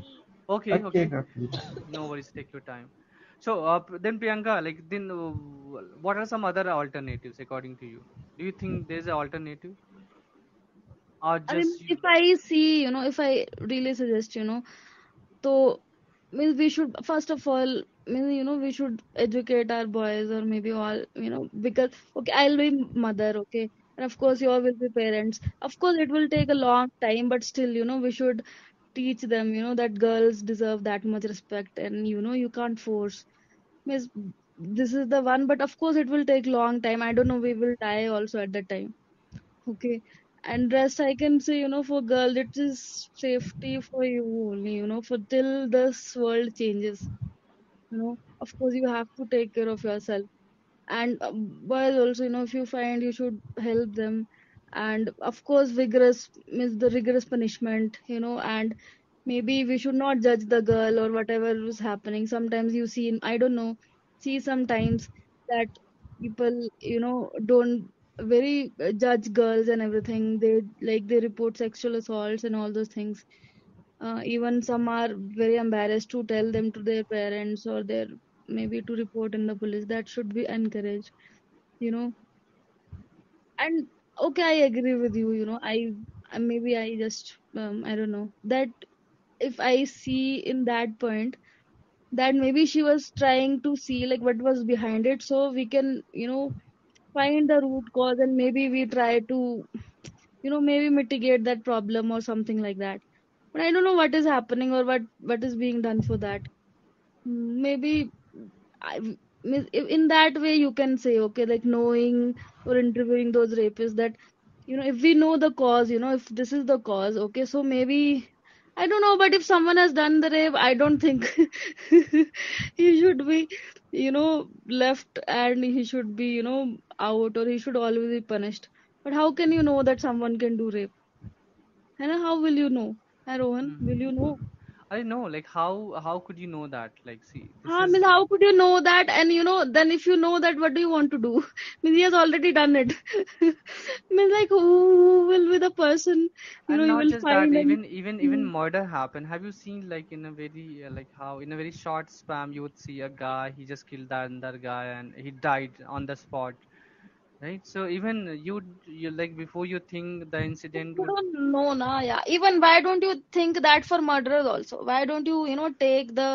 Okay, okay. okay. No worries, take your time. So uh, then Priyanka, like, then uh, what are some other alternatives according to you? Do you think there's an alternative? Or just I mean, if I see, you know, if I really suggest, you know, so means we should, first of all, means, you know, we should educate our boys, or maybe all, you know, because, okay, I'll be mother, okay, and of course you all will be parents. Of course it will take a long time, but still, you know, we should teach them, you know, that girls deserve that much respect, and, you know, you can't force. Means this is the one, but of course it will take long time. I don't know, we will die also at that time. Okay. And rest I can say, you know, for girls, it is safety for you only, you know, for till this world changes, you know. Of course, you have to take care of yourself. And boys also, you know, if you find, you should help them. And of course, vigorous means the rigorous punishment, you know, and maybe we should not judge the girl or whatever is happening. Sometimes you see, I don't know, see sometimes that people, you know, don't very judge girls and everything. They like they report sexual assaults and all those things. Uh, even some are very embarrassed to tell them to their parents, or their maybe to report in the police. That should be encouraged, you know. And okay, I agree with you. You know, I maybe I just um, I don't know that if I see in that point that maybe she was trying to see like what was behind it, so we can, you know, find the root cause and maybe we try to, you know, maybe mitigate that problem or something like that. But I don't know what is happening or what, what is being done for that. Maybe I, in that way you can say, okay, like knowing or interviewing those rapists that, you know, if we know the cause, you know, if this is the cause, okay, so maybe, I don't know, but if someone has done the rape, I don't think he should be, you know, left and he should be, you know, out, or he should always be punished. But how can you know that someone can do rape? And how will you know? Hey, Rohan, will you know? I know, like how how could you know that? Like, see, this ah, is... mean, how could you know that? And you know, then if you know that, what do you want to do? I mean, he has already done it. I mean, like, who will be the person? You and know, not you will just find that, and... even even even mm. murder happen. Have you seen, like, in a very uh, like how in a very short span you would see a guy, he just killed that another guy and he died on the spot, right? So even you you like before you think the incident. You don't would... know, na, yeah. Even why don't you think that for murderers also? Why don't you you know take the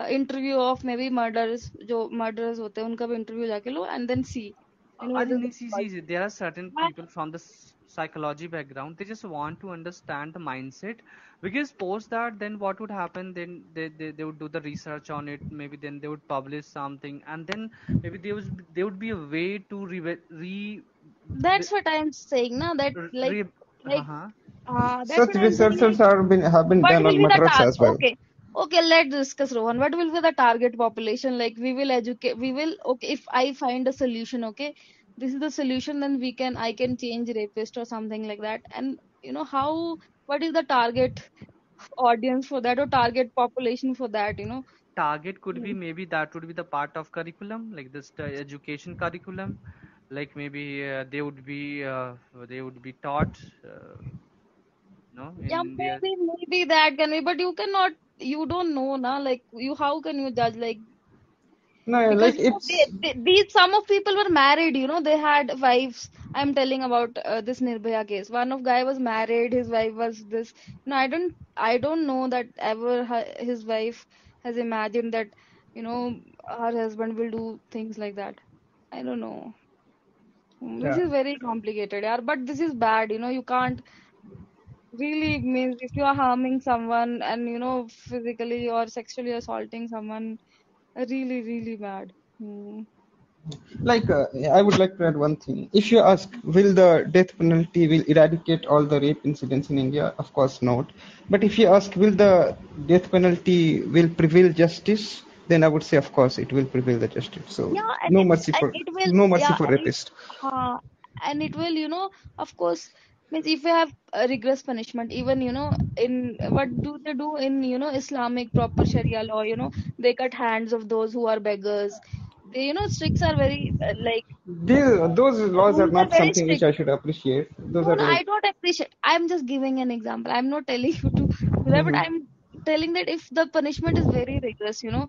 uh, interview of maybe murderers, jo murderers hote hain, unka bhi interview jaake lo and then see. You know, I think see, see, see, there are certain people from the psychology background. They just want to understand the mindset, because post that, then what would happen? Then they, they, they would do the research on it. Maybe then they would publish something, and then maybe there was there would be a way to re. re that's what I'm saying, na. That like re, like uh-huh. uh, that's such researches are been have been done on murderers as well. Okay. Okay, let's discuss, Rohan. What will be the target population? Like, we will educate, we will, okay, if I find a solution, okay, this is the solution, then we can, I can change rapist or something like that. And, you know, how, what is the target audience for that, or target population for that, you know? Target could be, maybe that would be the part of curriculum, like this uh, education curriculum. Like, maybe uh, they would be, uh, they would be taught, uh, no? Yeah, maybe, their... maybe that can be, but you cannot. You don't know, na, like, you, how can you judge, like, no, because, like, you know, they, they, these, some of people were married, you know, they had wives. I'm telling about uh, this Nirbhaya case. One of guy was married, his wife was this, no, I don't, I don't know that ever his wife has imagined that, you know, her husband will do things like that. I don't know. This yeah. is very complicated, yaar, but this is bad, you know, you can't. Really means if you are harming someone and, you know, physically or sexually assaulting someone, really, really bad. Hmm. Like, uh, I would like to add one thing. If you ask, will the death penalty will eradicate all the rape incidents in India? Of course not. But if you ask, will the death penalty will prevail justice? Then I would say, of course, it will prevail the justice. So yeah, no, it, mercy for, will, no mercy yeah, for rapists. Uh, and it will, you know, of course... Means if you have a rigorous punishment, even, you know, in what do they do in, you know, Islamic proper Sharia law, you know, they cut hands of those who are beggars. They, you know, strict are very uh, like. These, those laws are not are something strict. Which I should appreciate. Those no, are no, very... I don't appreciate. I'm just giving an example. I'm not telling you to, mm-hmm. but I'm telling that if the punishment is very rigorous, you know,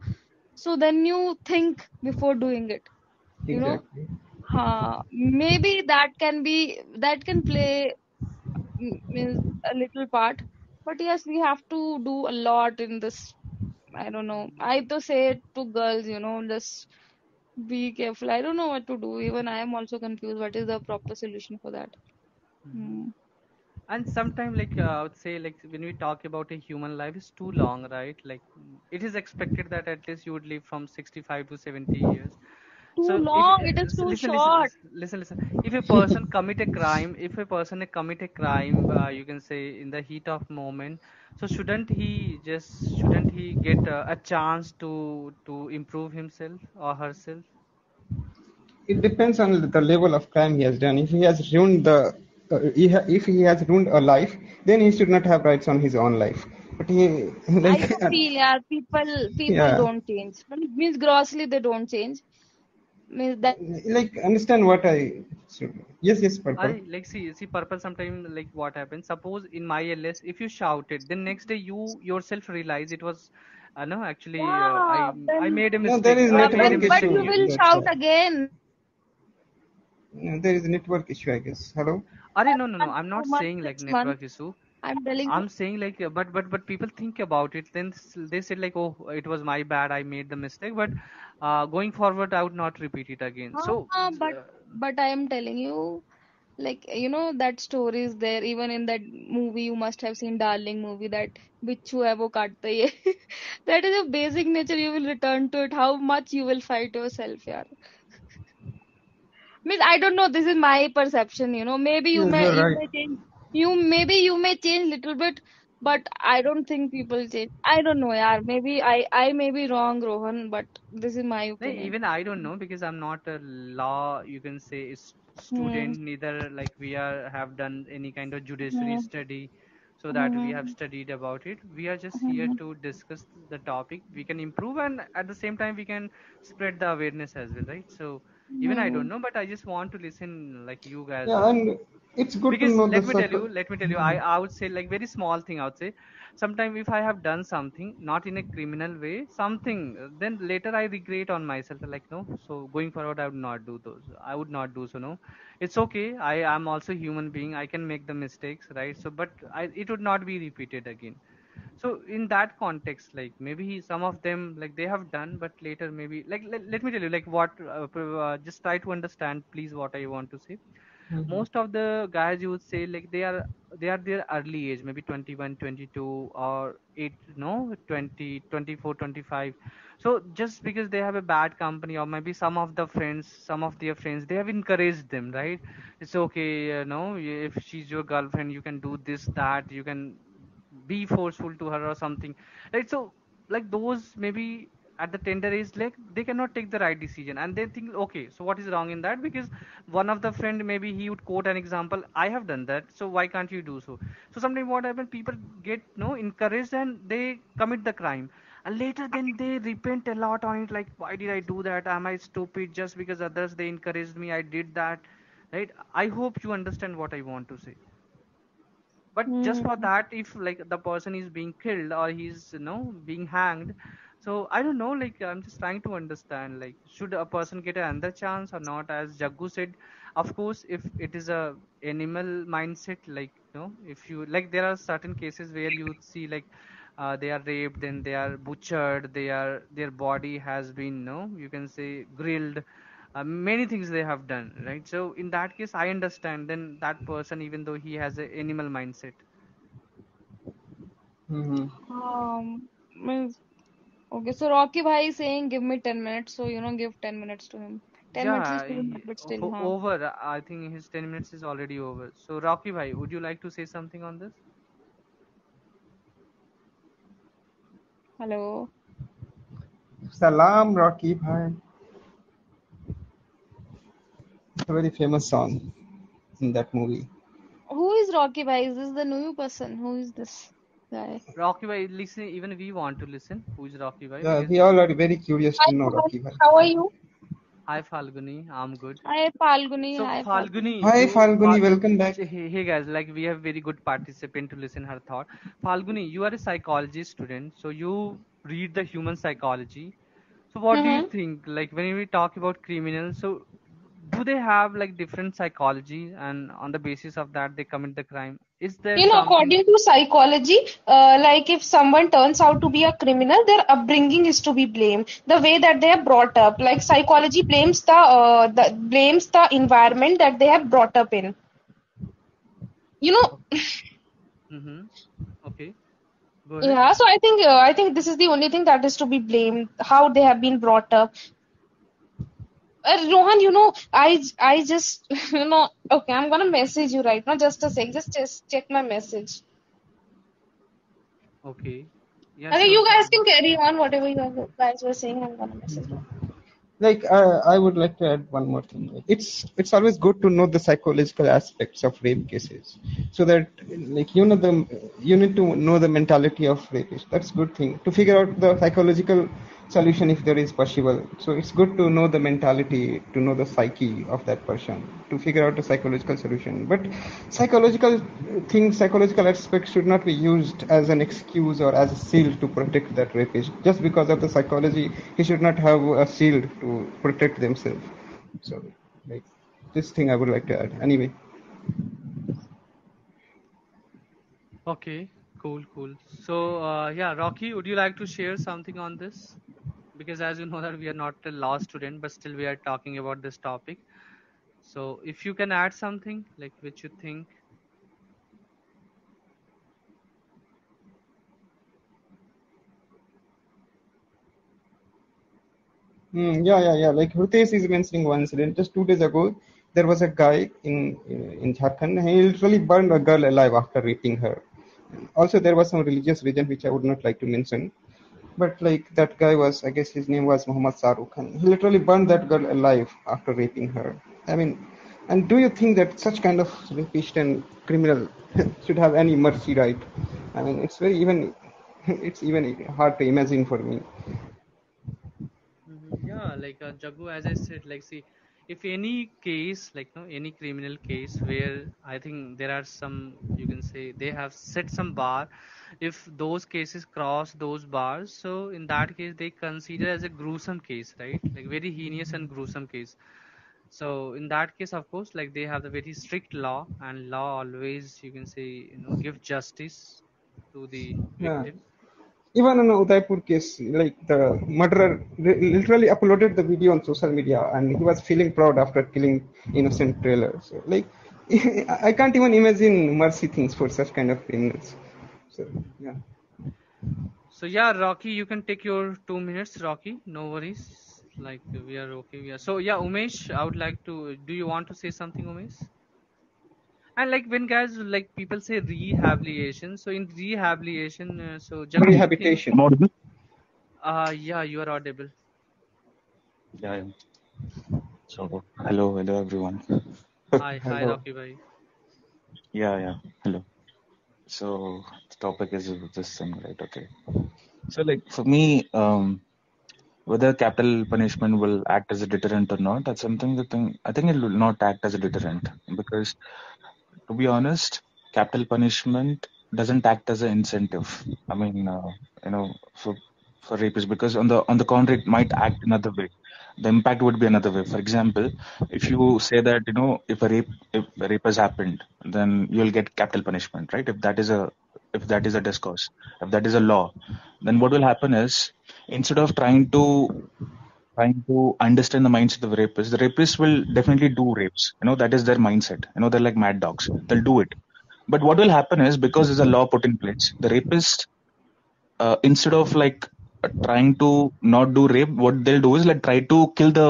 so then you think before doing it, exactly. you know, uh, maybe that can be, that can play means a little part, but yes, we have to do a lot in this. I don't know. I to say to girls, you know, just be careful. I don't know what to do. Even I am also confused. What is the proper solution for that? Mm-hmm. Mm. And sometimes, like uh, I would say, like when we talk about a human life, it's too long, right? Like it is expected that at least you would live from sixty-five to seventy years. Too so long, if, it is too listen, short. Listen, listen, listen. If a person commit a crime, if a person commit a crime, uh, you can say in the heat of moment. So shouldn't he just shouldn't he get uh, a chance to to improve himself or herself? It depends on the level of crime he has done. If he has ruined the, uh, if he has ruined a life, then he should not have rights on his own life. But he, like, I do feel yeah, people people yeah. don't change. It means grossly they don't change. That... Like understand what I so, yes yes purple. I like see see purple sometimes like what happens. Suppose in my L S if you shouted, then next day you yourself realize it was uh, no actually yeah, uh, I then... I made a mistake. No, there is network but, issue. But you will That's shout right. again. No, there is a network issue, I guess. Hello. Are no no no. I'm not saying like network issue. I'm telling. I'm saying like, but but but people think about it. Then they said like, oh, it was my bad. I made the mistake. But uh, going forward, I would not repeat it again. Uh, so, but uh, But I am telling you, like, you know, that story is there. Even in that movie, you must have seen Darling movie, that bichu hai wo kaatta hai. That is a basic nature. You will return to it. How much you will fight yourself, yaar. Means, I don't know. This is my perception, you know. Maybe you, yes, may, you right. may change. You maybe you may change little bit, but I don't think people change. I don't know, yaar. Maybe I I may be wrong, Rohan, but this is my opinion. Even I don't know, because I'm not a law. You can say student. Hmm. Neither like we are have done any kind of judiciary hmm. study, so that hmm. we have studied about it. We are just hmm. here to discuss the topic. We can improve, and at the same time we can spread the awareness as well, right? So. Even mm. I don't know, but I just want to listen like you guys. Yeah, and it's good because to know. Let me tell you, let me tell you, I, I would say like very small thing I would say. Sometimes if I have done something, not in a criminal way, something, then later I regret on myself. Like, no, so going forward, I would not do those. I would not do so, no. It's okay. I am also human being. I can make the mistakes, right? So, but I, it would not be repeated again. So in that context, like maybe some of them, like they have done, but later maybe, like let, let me tell you, like what, uh, uh, just try to understand, please, what I want to say. Mm-hmm. Most of the guys, you would say, like they are, they are their early age, maybe twenty-one, twenty-two, or eight, no, twenty, twenty-four, twenty-five. So just because they have a bad company, or maybe some of the friends, some of their friends, they have encouraged them, right? It's okay, you know, if she's your girlfriend, you can do this, that, you can be forceful to her or something, right? So like those maybe at the tender age, like they cannot take the right decision, and they think, okay, so what is wrong in that? Because one of the friend, maybe he would quote an example, I have done that, so why can't you do so? So sometimes what happens, people get you know, encouraged and they commit the crime, and later then they repent a lot on it, like why did I do that? Am I stupid just because others they encouraged me, I did that, right? I hope you understand what I want to say. But mm. just for that, if like the person is being killed or he's you know being hanged, so I don't know. Like I'm just trying to understand. Like should a person get another chance or not? As Jaggu said, of course, if it is a animal mindset, like you know, if you like, there are certain cases where you see like uh, they are raped, then they are butchered, they are their body has been you know, you can say grilled. Uh, many things they have done, right? So in that case, I understand then that person, even though he has an animal mindset. Mm-hmm. Um, okay, so Rocky Bhai is saying, give me ten minutes. So, you know, give ten minutes to him. ten yeah, minutes is still, he, but still, o- huh? over. I think his ten minutes is already over. So Rocky Bhai, would you like to say something on this? Hello. Salam, Rocky Bhai. A very famous song in that movie. Who is Rocky Bhai? Is this the new person? Who is this guy? Rocky Bhai, listen, even we want to listen. Who is Rocky Bhai? Yeah, we all are very curious Hi, to know Rocky Bhai. How are you? Hi Falguni, I'm good. Hi Falguni. So, Hi Falguni. Hi Falguni, welcome back. Hey, hey guys, like we have very good participant to listen her thought. Falguni, you are a psychology student, so you read the human psychology. So what mm-hmm. do you think? Like when we talk about criminals, so do they have like different psychology, and on the basis of that they commit the crime? Is there you know, something... according to psychology, uh, like if someone turns out to be a criminal, their upbringing is to be blamed. The way that they are brought up, like psychology blames the, uh, the blames the environment that they have brought up in. You know. mm-hmm. Okay. Go ahead. Yeah. So I think uh, I think this is the only thing that is to be blamed: how they have been brought up. Uh, Rohan, you know, I, I just, you know, okay, I'm going to message you right now, just a sec, just, just check my message. Okay. Yeah, okay, so you guys can carry on whatever you guys were saying, I'm going to message you. Like, uh, I would like to add one more thing. It's it's always good to know the psychological aspects of rape cases, so that, like, you know, the you need to know the mentality of rapists. That's a good thing, to figure out the psychological solution if there is possible. So it's good to know the mentality, to know the psyche of that person, to figure out a psychological solution. But psychological things, psychological aspects should not be used as an excuse or as a shield to protect that rapist. Just because of the psychology, he should not have a shield to protect themselves. So like this thing I would like to add anyway. Okay, cool, cool. So uh, yeah, Rocky, would you like to share something on this? Because as you know that we are not a law student, but still we are talking about this topic. So if you can add something like which you think. Mm, yeah, yeah, yeah. Like Hritesh is mentioning one incident. Just two days ago, there was a guy in in Jharkhand. He literally burned a girl alive after raping her. Also, there was some religious reason which I would not like to mention. But like that guy was, I guess his name was Muhammad Sarukh, and he literally burned that girl alive after raping her. I mean, and do you think that such kind of rapist and criminal should have any mercy, right? I mean, it's very even, it's even hard to imagine for me. Mhm. Yeah, like uh, Jagu, as I said, like see, if any case, like no, any criminal case where I think there are some, you can say they have set some bar. If those cases cross those bars, so in that case they consider as a gruesome case, right? Like very heinous and gruesome case. So in that case, of course, like they have the very strict law, and law always, you can say, you know, give justice to the Yeah. victim. Even in the Udaipur case, like the murderer li- literally uploaded the video on social media, and he was feeling proud after killing innocent trailers. So, like, I can't even imagine mercy things for such kind of criminals. So, yeah. So yeah, Rocky, you can take your two minutes, Rocky. No worries. Like we are okay. We are so yeah, Umesh, I would like to. Do you want to say something, Umesh? And like when guys like people say rehabilitation, so in rehabilitation, uh, so Jagu, you think? Rehabilitation. More than- Uh yeah, you are audible. yeah, yeah. So hello, hello everyone. Hi, hi, Hello. Rocky bhai. yeah, yeah. Hello. So the topic is this thing, right? Okay. So like for me, um, whether capital punishment will act as a deterrent or not, that's something that thing, I think it will not act as a deterrent because, to be honest, capital punishment doesn't act as an incentive. I mean, uh, you know, for for rapists, because on the on the contrary, it might act another way. The impact would be another way. For example, if you say that you know, if a rape if a rape has happened, then you'll get capital punishment, right? If that is a if that is a discourse, if that is a law, then what will happen is instead of trying to trying to understand the mindset of rapists, the rapists will definitely do rapes. You know, that is their mindset. You know, they're like mad dogs. They'll do it. But what will happen is because there's a law put in place, the rapist, uh, instead of like uh, trying to not do rape, what they'll do is like try to kill the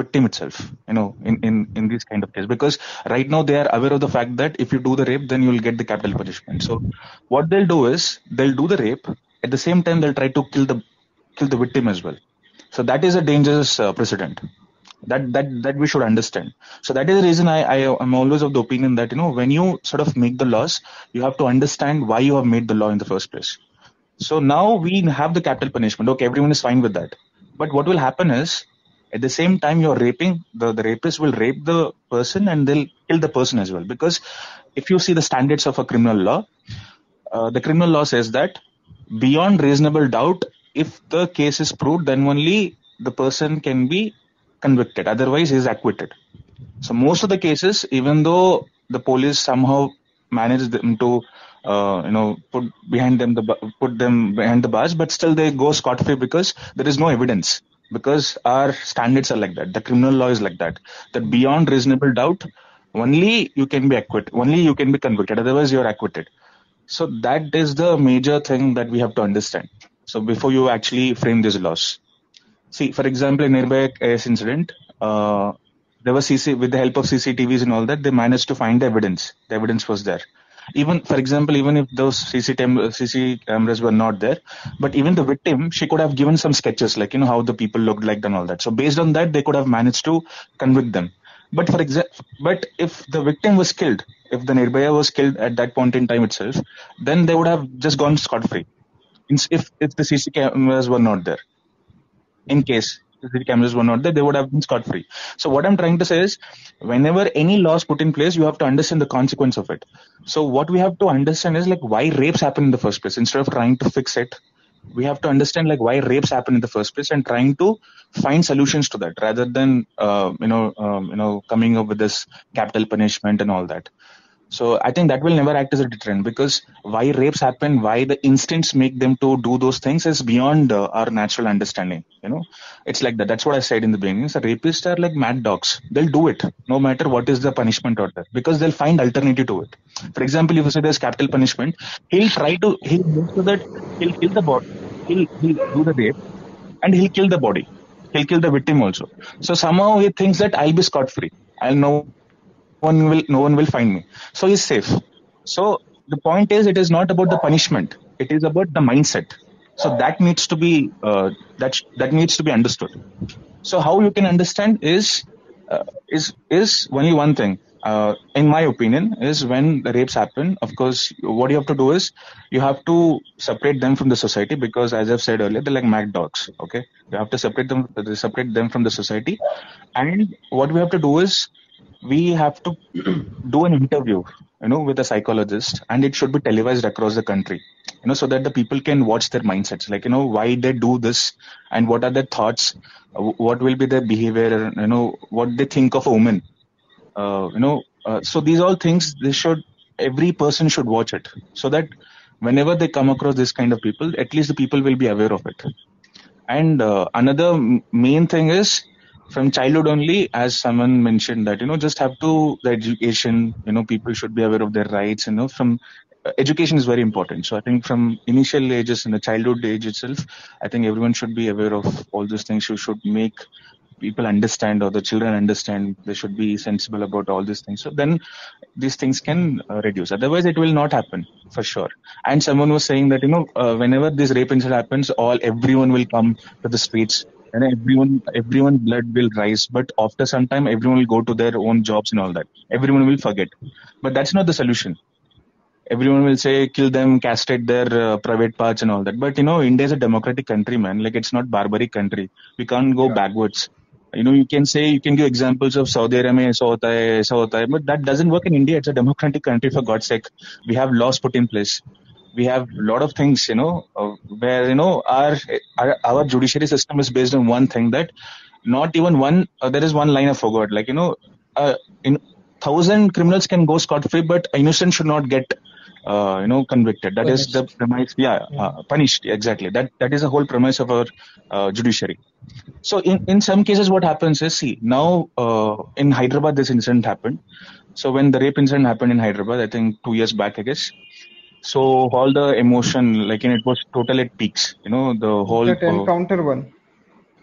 victim itself. You know, in in in these kind of cases, because right now they are aware of the fact that if you do the rape, then you'll get the capital punishment. So what they'll do is they'll do the rape at the same time they'll try to kill the kill the victim as well. So that is a dangerous uh, precedent that that that we should understand. So that is the reason I I am always of the opinion that you know when you sort of make the laws, you have to understand why you have made the law in the first place. So now we have the capital punishment. Okay, everyone is fine with that. But what will happen is, at the same time you're raping, the, the rapist will rape the person and they'll kill the person as well. Because if you see the standards of a criminal law, uh, the criminal law says that beyond reasonable doubt, if the case is proved, then only the person can be convicted. Otherwise, he is acquitted. So most of the cases, even though the police somehow manage them to, uh, you know, put behind them the bu- put them behind the bars, but still they go scot free because there is no evidence. Because our standards are like that, the criminal law is like that. That beyond reasonable doubt, only you can be acquitted, only you can be convicted. Otherwise, you are acquitted. So that is the major thing that we have to understand. So before you actually frame these laws. See, for example, in Nirbhaya case incident, uh, there was C C with the help of C C T Vs and all that, they managed to find the evidence. The evidence was there. Even, for example, even if those C C, tam- C C cameras were not there, but even the victim, she could have given some sketches, like you know how the people looked like and all that. So based on that, they could have managed to convict them. But for exa- but if the victim was killed, if the Nirbhaya was killed at that point in time itself, then they would have just gone scot free. If if the C C cameras were not there, in case the C C cameras were not there, they would have been scot free. So what I'm trying to say is, whenever any laws put in place, you have to understand the consequence of it. So what we have to understand is like why rapes happen in the first place. Instead of trying to fix it, we have to understand like why rapes happen in the first place and trying to find solutions to that rather than uh, you know um, you know coming up with this capital punishment and all that. So I think that will never act as a deterrent, because why rapes happen, why the instincts make them to do those things is beyond uh, our natural understanding. You know, it's like that. That's what I said in the beginning. So rapists are like mad dogs. They'll do it no matter what is the punishment order, because they'll find alternative to it. For example, if you say there's capital punishment, he'll try to, he'll do so that he'll kill the body. He'll, he'll do the rape and he'll kill the body. He'll kill the victim also. So somehow he thinks that I'll be scot free. I'll know. One will, no one will find me. So he's safe. So the point is, it is not about the punishment. It is about the mindset. So that needs to be uh, that that needs to be understood. So how you can understand is uh, is is only one thing. Uh, in my opinion, is when the rapes happen, of course, what you have to do is you have to separate them from the society, because as I've said earlier, they're like mad dogs. Okay, you have to separate them separate them from the society, and what we have to do is, we have to do an interview, you know, with a psychologist, and it should be televised across the country, you know, so that the people can watch their mindsets, like, you know, why they do this and what are their thoughts, what will be their behavior, you know, what they think of a woman, uh, you know, uh, so these all things, they should, every person should watch it, so that whenever they come across this kind of people, at least the people will be aware of it. And uh, another main thing is, from childhood only, as someone mentioned that, you know, just have to, the education, you know, people should be aware of their rights, you know, from uh, education is very important. So I think from initial ages, in the childhood age itself, I think everyone should be aware of all those things. You should make people understand, or the children understand, they should be sensible about all these things. So then these things can uh, reduce. Otherwise it will not happen for sure. And someone was saying that, you know, uh, whenever this rape incident happens, all, everyone will come to the streets. And everyone, everyone blood will rise, but after some time, everyone will go to their own jobs and all that. Everyone will forget, but that's not the solution. Everyone will say, kill them, castrate their uh, private parts and all that. But you know, India is a democratic country, man. Like, it's not barbaric country. We can't go yeah. backwards. You know, you can say, you can give examples of Saudi Arabia, aisa hota hai, aisa hota hai, but that doesn't work in India. It's a democratic country, for God's sake. We have laws put in place. We have a lot of things, you know, uh, where, you know, our, our our judiciary system is based on one thing, that not even one, uh, there is one line I forgot, like, you know, uh, in thousand criminals can go scot-free, but innocent should not get, uh, you know, convicted. That punished. Is the premise, yeah, yeah. Uh, punished, exactly. That that is the whole premise of our uh, judiciary. So in, in some cases, what happens is, see, now uh, in Hyderabad, this incident happened. So when the rape incident happened in Hyderabad, I think two years back, I guess. So all the emotion, like, and it was total at peaks, you know, the whole that encounter uh, one.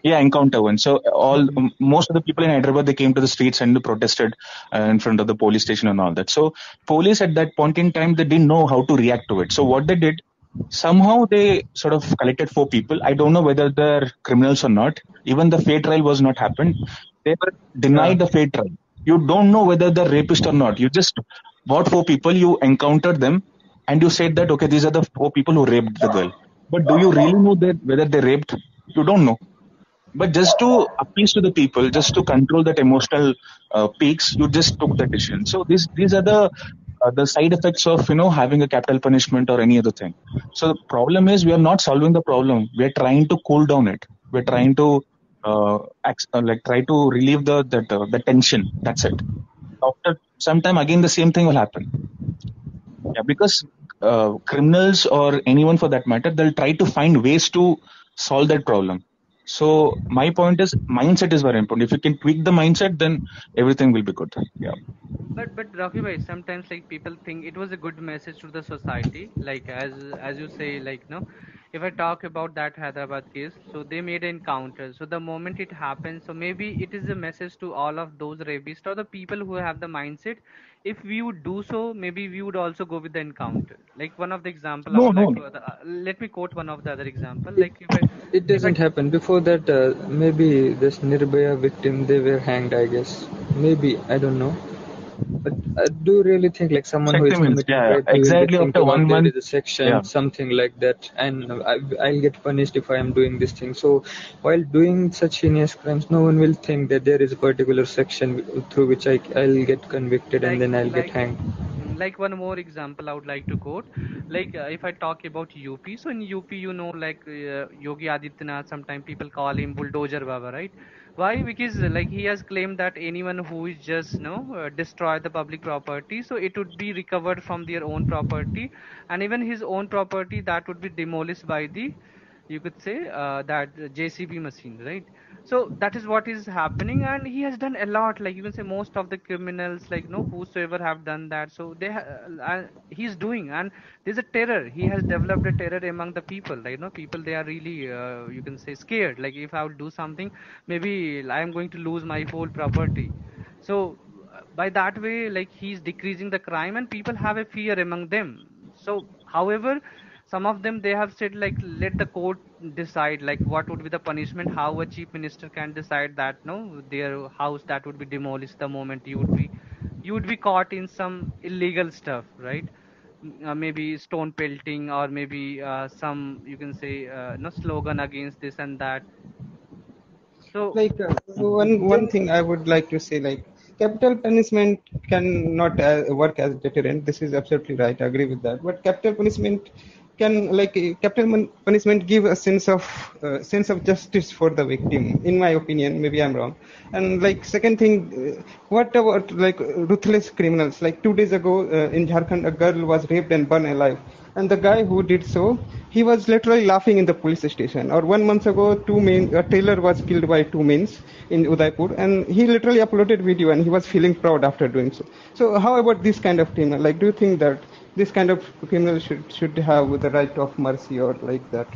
Yeah, encounter one. So all um, most of the people in Hyderabad, they came to the streets and protested uh, in front of the police station and all that. So police at that point in time, they didn't know how to react to it. So what they did, somehow they sort of collected four people. I don't know whether they're criminals or not. Even the fair trial was not happened. They were denied the fair trial. You don't know whether they're rapist or not. You just bought four people, you encountered them. And you said that, okay, these are the four people who raped the girl. But do you really know that whether they raped? You don't know. But just to appease to the people, just to control that emotional uh, peaks, you just took that decision. So these these are the uh, the side effects of, you know, having a capital punishment or any other thing. So the problem is, we are not solving the problem. We are trying to cool down it. We're trying to uh, act, uh, like try to relieve the that uh, the tension. That's it. After some time, again the same thing will happen. Yeah, because uh, criminals or anyone for that matter, they'll try to find ways to solve that problem. So my point is, mindset is very important. If you can tweak the mindset, then everything will be good. Yeah. But but Rafi bhai, sometimes like people think it was a good message to the society. Like as as you say, like no, if I talk about that Hyderabad case, so they made an encounter. So the moment it happened, so maybe it is a message to all of those rapists or the people who have the mindset. If we would do so, maybe we would also go with the encounter. Like one of the example, no, no. Like other, uh, let me quote one of the other example. Like if I, it doesn't I, happen. Before that, uh, maybe this Nirbhaya victim, they were hanged, I guess. Maybe, I don't know. But I do really think like someone who is committed, yeah, exactly after one month, there is a section, yeah. something like that, and I, I'll get punished if I am doing this thing. So while doing such heinous crimes, no one will think that there is a particular section through which I, I'll get convicted like, and then I'll like, get hanged. Like one more example I would like to quote, like uh, if I talk about U P, so in U P, you know, like uh, Yogi Adityanath, sometimes people call him Bulldozer Baba, right? Why? Because like he has claimed that anyone who is just you know, uh, destroy the public property, so it would be recovered from their own property, and even his own property that would be demolished by the, you could say uh, that J C B machine, right? So that is what is happening, and he has done a lot. Like you can say most of the criminals, like you know, whosoever have done that, so they ha uh, he's doing, and there's a terror. He has developed a terror among the people. Like you know, people they are really uh, you can say scared. Like if I would do something, maybe I am going to lose my whole property. So by that way, like he's decreasing the crime, and people have a fear among them. So, however, some of them, they have said like, let the court decide like what would be the punishment, how a chief minister can decide that no, their house that would be demolished the moment you would be, you would be caught in some illegal stuff, right? Uh, maybe stone pelting or maybe uh, some, you can say, uh, no slogan against this and that. So like uh, one, one thing I would like to say, like capital punishment cannot uh, work as deterrent. This is absolutely right. I agree with that. But capital punishment can like capital punishment give a sense of uh, sense of justice for the victim, in my opinion. Maybe I'm wrong. And like second thing, uh, what about like ruthless criminals? Like two days ago uh, in Jharkhand, a girl was raped and burned alive, and the guy who did so, he was literally laughing in the police station. Or one month ago, two men, a tailor was killed by two men in Udaipur, and he literally uploaded video and he was feeling proud after doing so. So how about this kind of criminal? Like, do you think that this kind of criminal should should have the right of mercy or like that?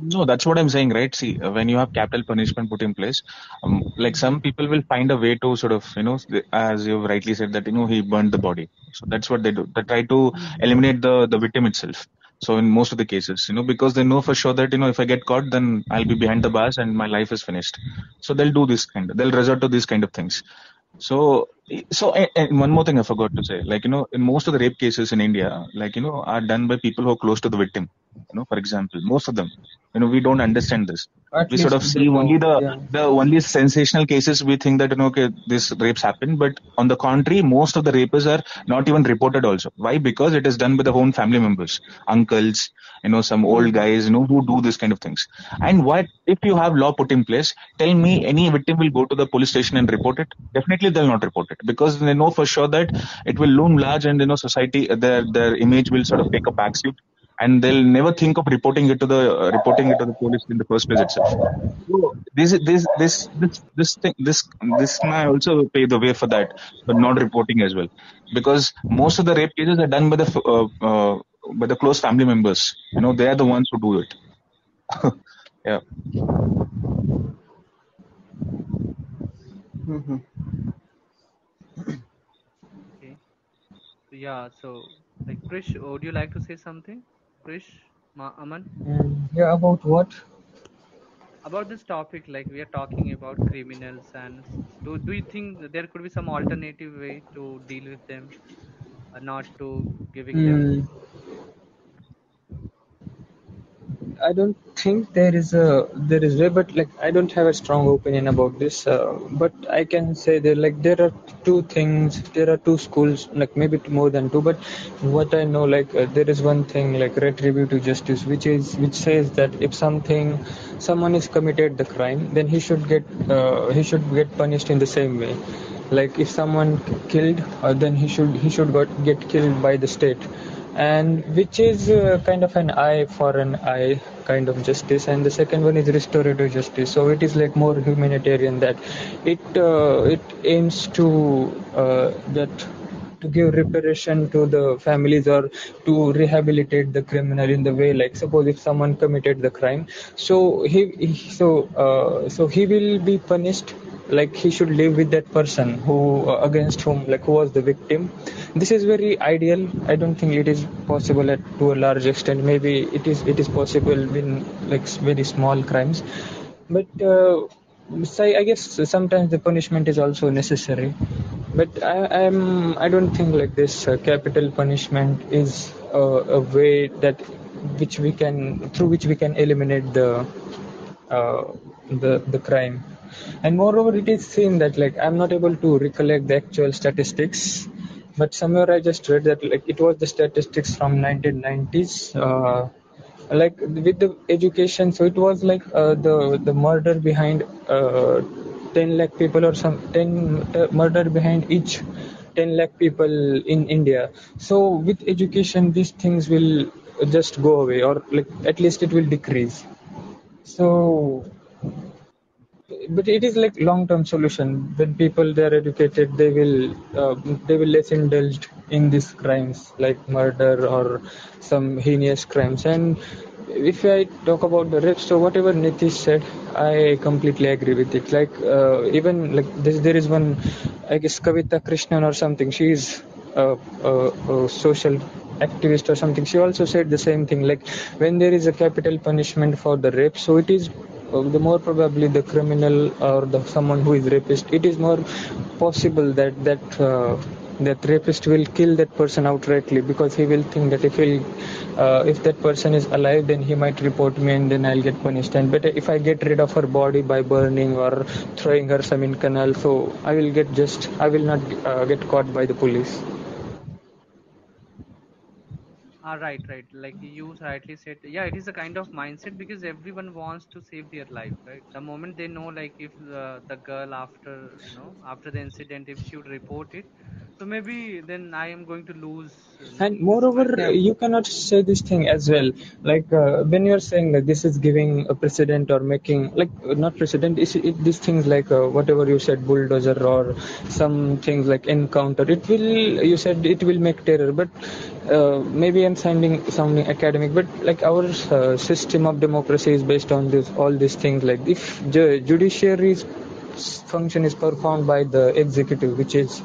No, that's what I'm saying, right? See, when you have capital punishment put in place, um, like some people will find a way to sort of, you know, as you've rightly said that, you know, he burned the body. So that's what they do. They try to eliminate the, the victim itself. So in most of the cases, you know, because they know for sure that, you know, if I get caught, then I'll be behind the bars and my life is finished. So they'll do this kind of, they'll resort to these kind of things. So, so and one more thing I forgot to say, like, you know, in most of the rape cases in India, like, you know, are done by people who are close to the victim, you know, for example, most of them, you know, we don't understand this. At we sort of see know, only the, yeah. the only sensational cases. We think that, you know, okay, these rapes happen, but on the contrary, most of the rapers are not even reported also. Why? Because it is done by the own family members, uncles, you know, some old guys, you know, who do this kind of things. And what if you have law put in place, tell me any victim will go to the police station and report it? Definitely they'll not report it, because they know for sure that it will loom large and, you know, society, their, their image will sort of take a backseat. And they'll never think of reporting it to the uh, reporting it to the police in the first place itself. So this this this this this thing this this may also pave the way for that, but not reporting as well, because most of the rape cases are done by the uh, uh, by the close family members. You know, they are the ones who do it. Yeah. Mm-hmm. Okay. Yeah. So, like, Krish, would you like to say something? Krish, Ma Aman? Yeah, about what? About this topic, like we are talking about criminals, and do, do you think there could be some alternative way to deal with them, or not to giving mm. them? I don't think there is a there is way, but like I don't have a strong opinion about this. Uh, but I can say that like there are two things, there are two schools, like maybe more than two. But what I know, like uh, there is one thing, like retributive justice, which is which says that if something, someone is committed the crime, then he should get uh, he should get punished in the same way. Like if someone killed, uh, then he should he should got get killed by the state. And which is uh, kind of an eye for an eye kind of justice. And the second one is restorative justice, so it is like more humanitarian, that it uh, it aims to uh, that to give reparation to the families or to rehabilitate the criminal in the way, like suppose if someone committed the crime, so he, he so uh, so he will be punished. Like he should live with that person who uh, against whom like who was the victim. This is very ideal. I don't think it is possible at to a large extent. Maybe it is it is possible in like very small crimes, but uh, so I guess sometimes the punishment is also necessary. But I am I don't think like this uh, capital punishment is uh, a way that which we can through which we can eliminate the uh, the the crime. And moreover, it is seen that like I'm not able to recollect the actual statistics, but somewhere I just read that like it was the statistics from nineteen nineties, uh, like with the education. So it was like uh, the the murder behind uh, ten lakh people or some ten murder behind each ten lakh people in India. So with education, these things will just go away, or like at least it will decrease. So, but it is like long-term solution. When people, they are educated, they will uh, they will less indulged in these crimes like murder or some heinous crimes. And if I talk about the rape, so whatever Nitish said, I completely agree with it. Like uh, even like this, there is one, I guess Kavita Krishnan or something. She is a, a, a social activist or something. She also said the same thing. Like when there is a capital punishment for the rape, so it is uh, the more probably the criminal or the someone who is rapist. It is more possible that that. Uh, that rapist will kill that person outrightly, because he will think that if he'll, uh, if that person is alive, then he might report me and then I'll get punished. And but if I get rid of her body by burning or throwing her some in canal, so I will get just, I will not uh, get caught by the police. Ah, right, right. Like you rightly said, yeah, it is a kind of mindset, because everyone wants to save their life, right? The moment they know, like if uh, the girl after, you know, after the incident, if she would report it, so maybe then I am going to lose. And moreover, you cannot say this thing as well. Like uh, when you are saying that this is giving a precedent or making like not precedent, it's, it, these things like uh, whatever you said, bulldozer or some things like encounter. It will, you said it will make terror, but uh, maybe I'm sounding sounding academic, but like our uh, system of democracy is based on this all these things. Like if ju- judiciary's function is performed by the executive, which is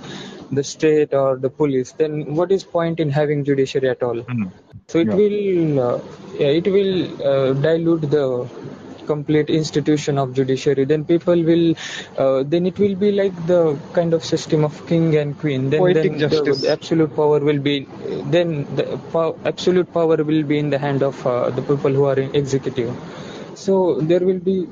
the state or the police, then what is point in having judiciary at all? Mm-hmm. So it yeah. will uh, yeah, it will uh, dilute the complete institution of judiciary. Then people will uh, then it will be like the kind of system of king and queen. Then, then the, the absolute power will be then the po- absolute power will be in the hand of uh, the people who are in executive. So there will be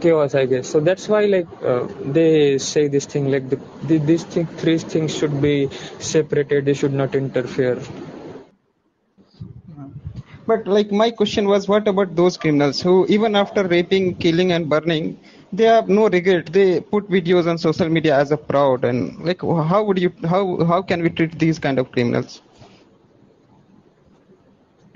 chaos, I guess. So that's why, like, uh, they say this thing, like, the, the, these thing, three things should be separated. They should not interfere. But, like, my question was, what about those criminals who, even after raping, killing, and burning, they have no regret? They put videos on social media as a proud, and like, how would you, how, how can we treat these kind of criminals?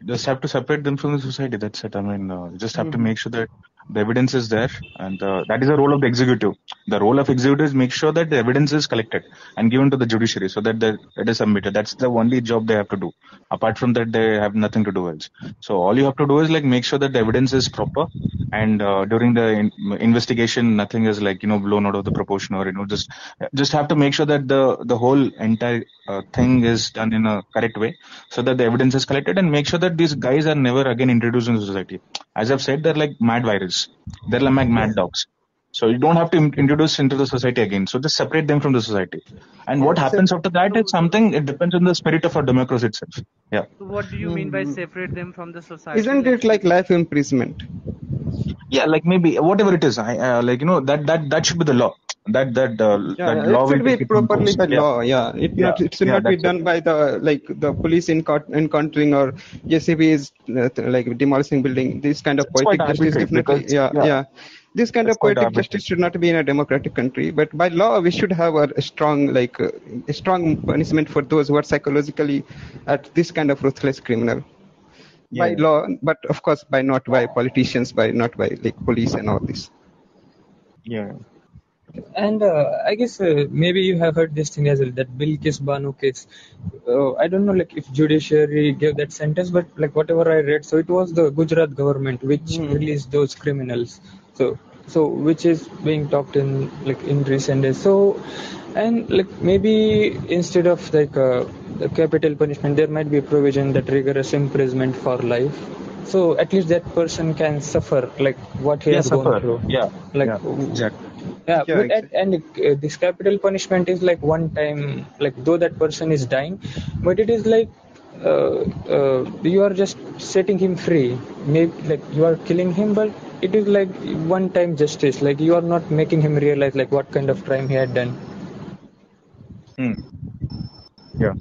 Just have to separate them from the society. That's it. I mean, uh, just have mm-hmm. to make sure that the evidence is there, and uh, that is the role of the executive. The role of executive is make sure that the evidence is collected and given to the judiciary so that the, it is submitted. That's the only job they have to do. Apart from that, they have nothing to do else. So all you have to do is like make sure that the evidence is proper, and uh, during the in- investigation, nothing is like, you know, blown out of the proportion, or, you know, just just have to make sure that the, the whole entire uh, thing is done in a correct way so that the evidence is collected, and make sure that these guys are never again introduced in society. As I've said, they're like mad virus. They're like mad dogs. So you don't have to introduce into the society again. So just separate them from the society. And what happens after that is something, it depends on the spirit of our democracy itself. Yeah. So what do you mean by separate them from the society? Isn't it like life imprisonment? Yeah, like maybe whatever it is, I, uh, like, you know, that, that, that should be the law. That that, uh, yeah, that yeah, law it should will be properly by yeah. law. Yeah, it yeah. Not, it should yeah, not be done it. by the like the police encountering or J C B is uh, like demolishing building. This kind of it's poetic justice, definitely. Because, yeah, yeah, yeah. This kind it's of poetic justice should not be in a democratic country. But by law, we should have a strong like uh, a strong punishment for those who are psychologically at this kind of ruthless criminal. Yeah. By law, but of course, by not by politicians, by not by like police and all this. Yeah. And uh, I guess uh, maybe you have heard this thing as well, that Bilkis Banu case. Uh, I don't know, like if judiciary gave that sentence, but like whatever I read, so it was the Gujarat government which mm. released those criminals. So, so which is being talked in like in recent days. So, and like maybe instead of like uh, the capital punishment, there might be a provision that rigorous imprisonment for life. So at least that person can suffer like what he yeah, has suffer. gone through. Yeah, like yeah, exactly. Yeah, yeah, but at, and uh, this capital punishment is like one time, like though that person is dying, but it is like uh, uh, you are just setting him free. Maybe like you are killing him, but it is like one time justice. Like you are not making him realize like what kind of crime he had done. Hmm. Yeah.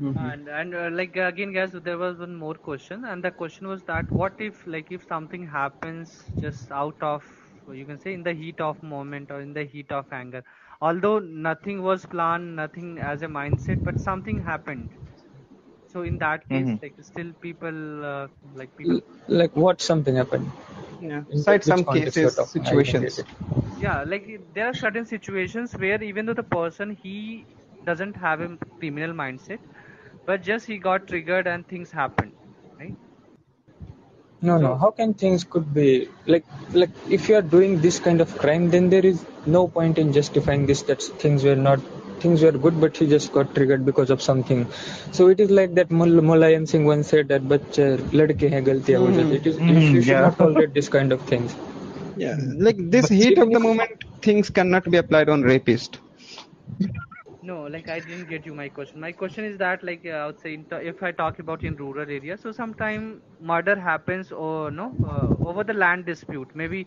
Mm-hmm. And and uh, like again, guys, there was one more question, and the question was that what if like if something happens just out of, you can say, in the heat of moment or in the heat of anger, although nothing was planned, nothing as a mindset, but something happened. So in that case, mm-hmm. like still people uh, like people L- like what something happened. Yeah. Inside some cases, situations. Yeah, like there are certain situations where even though the person he doesn't have a criminal mindset, but just he got triggered and things happened, right? No, so, no. How can things could be like like if you are doing this kind of crime, then there is no point in justifying this that things were not things were good, but he just got triggered because of something. So it is like that Mul- Mulayam Singh once said that "Bachche ladke hai galtiyan ho jati." It is mm, you should yeah. not tolerate this kind of things. Yeah, like this but heat of the moment, things cannot be applied on rapist. No, like I didn't get you my question. My question is that like uh, I would say t- if I talk about in rural area, so sometimes murder happens or no uh, over the land dispute. Maybe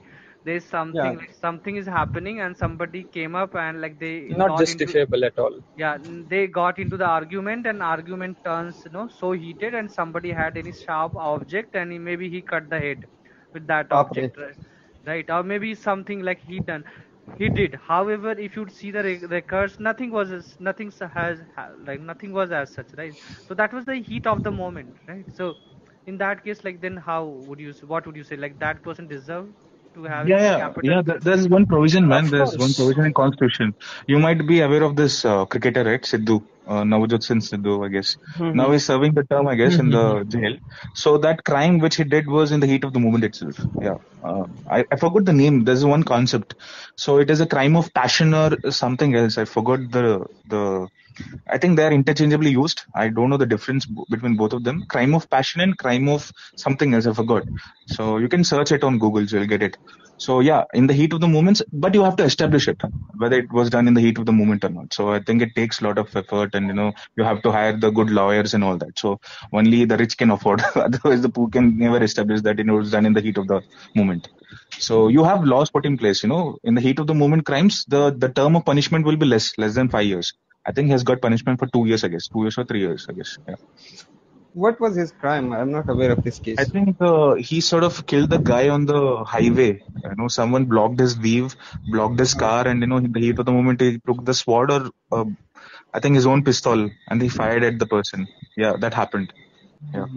there's something yeah. like something is happening and somebody came up and like they not justifiable into, at all. Yeah, they got into the argument and argument turns you know so heated and somebody had any sharp object and he, maybe he cut the head with that okay. object, right? right? Or maybe something like he done. He did. However, if you see the records, nothing was as, nothing has like nothing was as such, right? So that was the heat of the moment, right? So in that case, like then how would you? What would you say? Like that person deserved to have yeah, yeah, capital? Yeah. Th- there's one provision, man. Of there's course. one provision in Constitution. You might be aware of this uh, cricketer, right? Sidhu, uh, Navjot Singh Sidhu, I guess. Mm-hmm. Now he's serving the term, I guess, mm-hmm. in the jail. So that crime which he did was in the heat of the moment itself. Yeah. Uh, I, I forgot the name. There's one concept. So it is a crime of passion or something else. I forgot the the. I think they are interchangeably used. I don't know the difference b- between both of them. Crime of passion and crime of something else. I forgot. So you can search it on Google. So you'll get it. So yeah, in the heat of the moments, but you have to establish it whether it was done in the heat of the moment or not. So I think it takes a lot of effort, and you know you have to hire the good lawyers and all that. So only the rich can afford. Otherwise, the poor can never establish that it was done in the heat of the moment. So you have laws put in place. You know, in the heat of the moment crimes, the the term of punishment will be less less than five years. I think he has got punishment for two years, I guess. Two years or three years, I guess. Yeah. What was his crime? I'm not aware of this case. I think uh, he sort of killed the guy on the highway. You know, someone blocked his weave, blocked his car, and you know, in the heat of the moment, he took the sword or uh, I think his own pistol, and he fired at the person. Yeah, that happened. Yeah.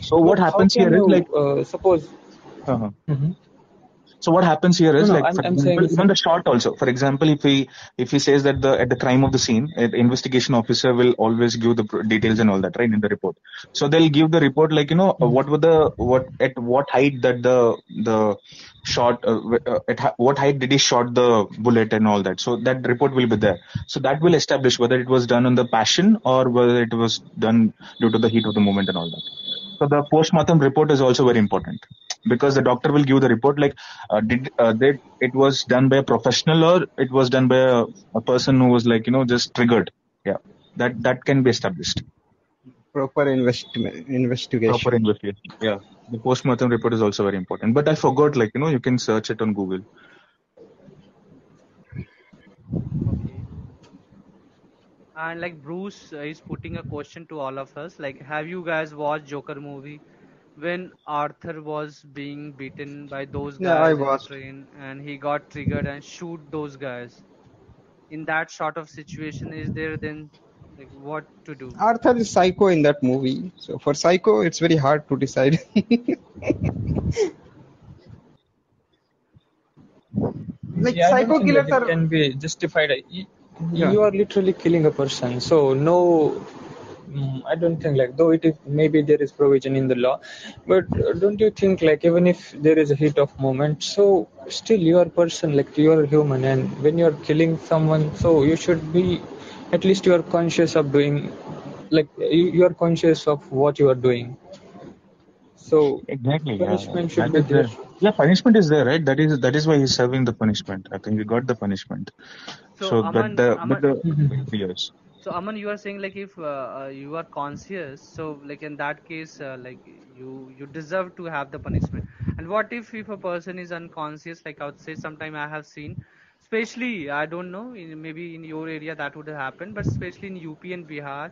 So what but happens here you, is like uh, suppose. Uh-huh. Mm-hmm. So what happens here is no, like no, I'm, for I'm example, even the shot also. For example, if he if he says that the at the crime of the scene, the investigation officer will always give the details and all that, right, in the report. So they'll give the report like you know what were the what at what height that the the shot uh, at ha- what height did he shot the bullet and all that. So that report will be there. So that will establish whether it was done on the passion or whether it was done due to the heat of the moment and all that. So the post-mortem report is also very important. Because the doctor will give the report like uh, did uh, they, it was done by a professional or it was done by a, a person who was like you know just triggered. Yeah, that that can be established. Proper investi- investigation. Proper investigation. Yeah, the postmortem report is also very important. But I forgot like you know you can search it on Google. And like Bruce is putting a question to all of us like have you guys watched Joker movie? When Arthur was being beaten by those guys in the train and he got triggered and shoot those guys. In that sort of situation, is there then like what to do? Arthur is psycho in that movie. So for psycho, it's very hard to decide. Like yeah, psycho killers are... can be justified. You yeah. are literally killing a person. So no... I don't think like though it is maybe there is provision in the law, but don't you think like even if there is a heat of moment, so still you are person like you are human, and when you are killing someone, so you should be at least you are conscious of doing like you, you are conscious of what you are doing. So exactly, punishment yeah. should that be there. there. Yeah, punishment is there, right? That is that is why he's serving the punishment. I think he got the punishment. So, so Aman, but the Aman, but the years. So Aman, you are saying like if uh, uh, you are conscious, so like in that case, uh, like you you deserve to have the punishment. And what if if a person is unconscious? Like I would say, sometime I have seen, especially, I don't know, in, maybe in your area that would have happened, but especially in U P and Bihar,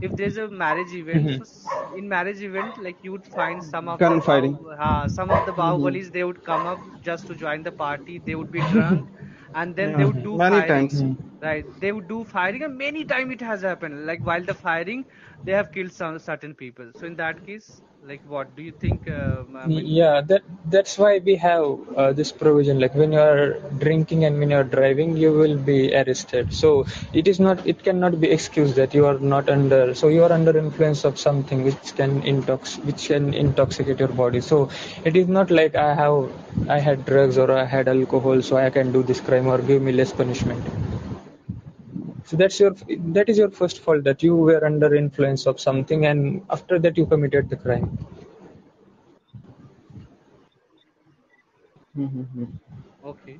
if there's a marriage event, mm-hmm. so in marriage event, like you would find some of Gun the fighting. Uh, some of the Bahubalis, mm-hmm. they would come up just to join the party, they would be drunk, and then yeah. they would do many firing. Times. Right, they would do firing, and many times it has happened. Like while the firing, they have killed some certain people. So in that case, like what do you think? Uh, I mean, yeah, that that's why we have uh, this provision. Like when you are drinking and when you are driving, you will be arrested. So it is not, it cannot be excused that you are not under. So you are under influence of something which can intox, which can intoxicate your body. So it is not like I have, I had drugs or I had alcohol, so I can do this crime or give me less punishment. So that's your, that is your first fault, that you were under influence of something and after that you committed the crime. Mm-hmm. Okay.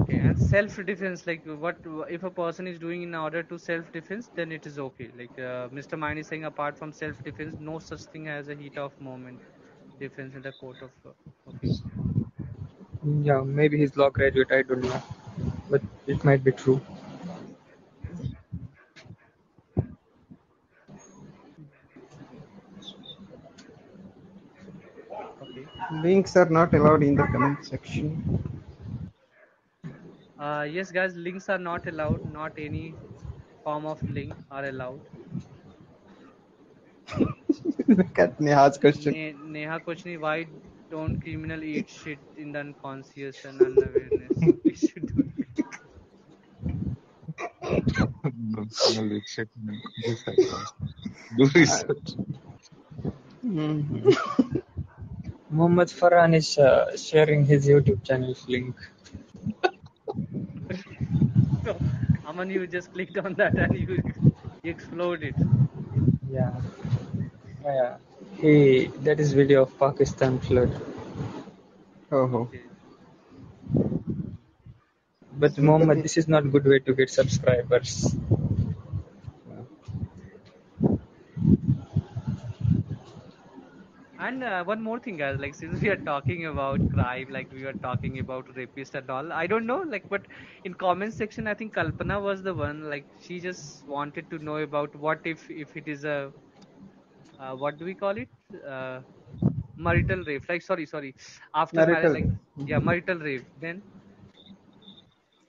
Okay, and self-defense, like what if a person is doing in order to self-defense, then it is okay. Like uh, Mister Mine is saying, apart from self-defense, no such thing as a heat of moment defense in the court of law. Okay. Yeah, maybe he's law graduate, I don't know. But it might be true. Okay. Links are not allowed in the comment section. Uh, yes, guys, links are not allowed. Not any form of link are allowed. Look at Neha's question. Ne- Neha question, why don't criminal eat shit in the unconscious and unawareness? We should do it. Muhammad Farhan is uh, sharing his YouTube channel's link. So, Aman, you just clicked on that and you, you exploded. Yeah. Yeah. Hey, that is video of Pakistan flood. Oh. Okay. But Mohammed, this is not a good way to get subscribers. And uh, one more thing, guys. Like since we are talking about crime, like we were talking about rapists and all. I don't know, like, but in comment section, I think Kalpana was the one. Like she just wanted to know about what if if it is a uh, what do we call it? Uh, marital rape. Like sorry, sorry. After marital. Marriage, like yeah, marital rape. Then.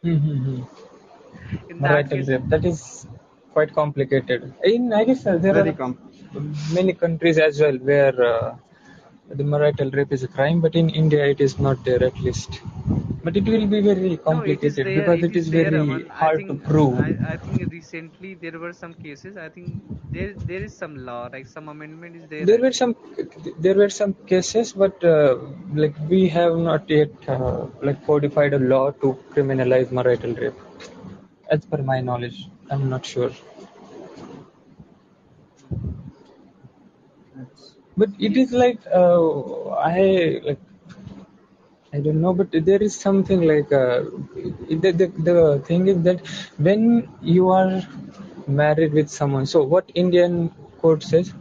Mm-hmm. In that, right, case, that is quite complicated. In I guess uh, there are compl- many countries as well where uh, the marital rape is a crime, but in India it is not there at least. But it will be very complicated no, it because it is, it is very there, hard think, to prove. I, I think recently there were some cases. I think there there is some law, like some amendment is there. There were some there were some cases, but uh, like we have not yet uh, like codified a law to criminalize marital rape. As per my knowledge, I'm not sure. But it is like uh, I like. I don't know, but there is something like uh, the, the the thing is that when you are married with someone, so what Indian court says,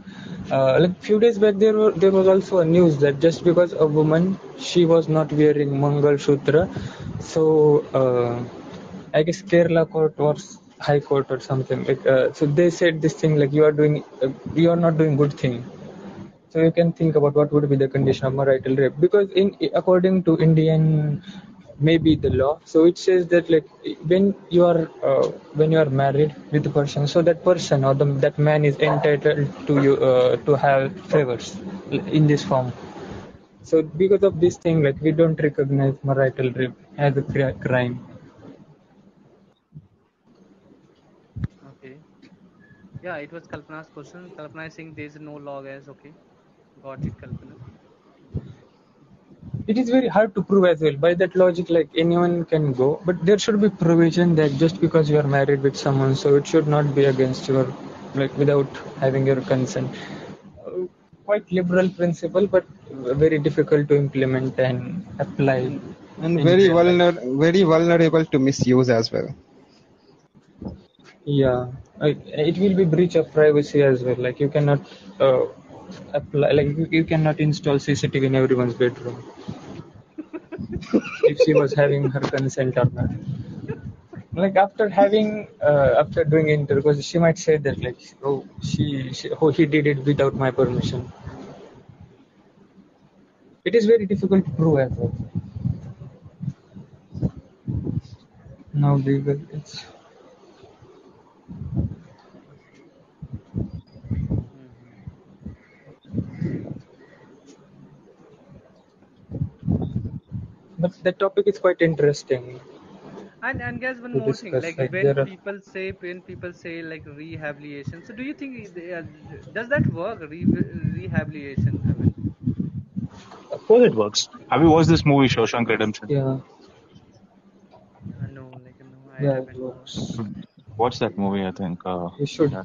uh, like few days back there were there was also a news that just because a woman she was not wearing Mangalsutra, so uh, I guess Kerala court or High Court or something, like, uh, so they said this thing like you are doing uh, you are not doing good thing. So you can think about what would be the condition of marital rape, because in according to Indian maybe the law, so it says that like when you are uh, when you are married with a person, so that person or the, that man is entitled to you uh, to have favors in this form. So because of this thing, like we don't recognize marital rape as a crime. Okay. Yeah, it was Kalpana's question. Kalpana is saying there is no law as okay. Got it, Kalpana. It is very hard to prove as well. By that logic, like anyone can go, but there should be provision that just because you are married with someone, so it should not be against your, like without having your consent. Quite liberal principle, but very difficult to implement and apply. And very vulnerable, very vulnerable to misuse as well. Yeah, it will be breach of privacy as well. Like you cannot. Uh, Apply, like you cannot install C C T V in everyone's bedroom. if she was having her consent or not. Like after having, uh, after doing intercourse, she might say that like, oh, she, she, oh, he did it without my permission. It is very difficult to prove as well. Now legal, it's. But the topic is quite interesting. And and guys, one more thing, like, like when people are... say when people say like rehabilitation, so do you think they are, does that work? Re- rehabilitation. I mean. Of course, it works. Have you watched this movie Shawshank Redemption? Yeah. Uh, no, like no, I yeah, haven't. It works. Watch that movie. I think uh, you should. Yeah.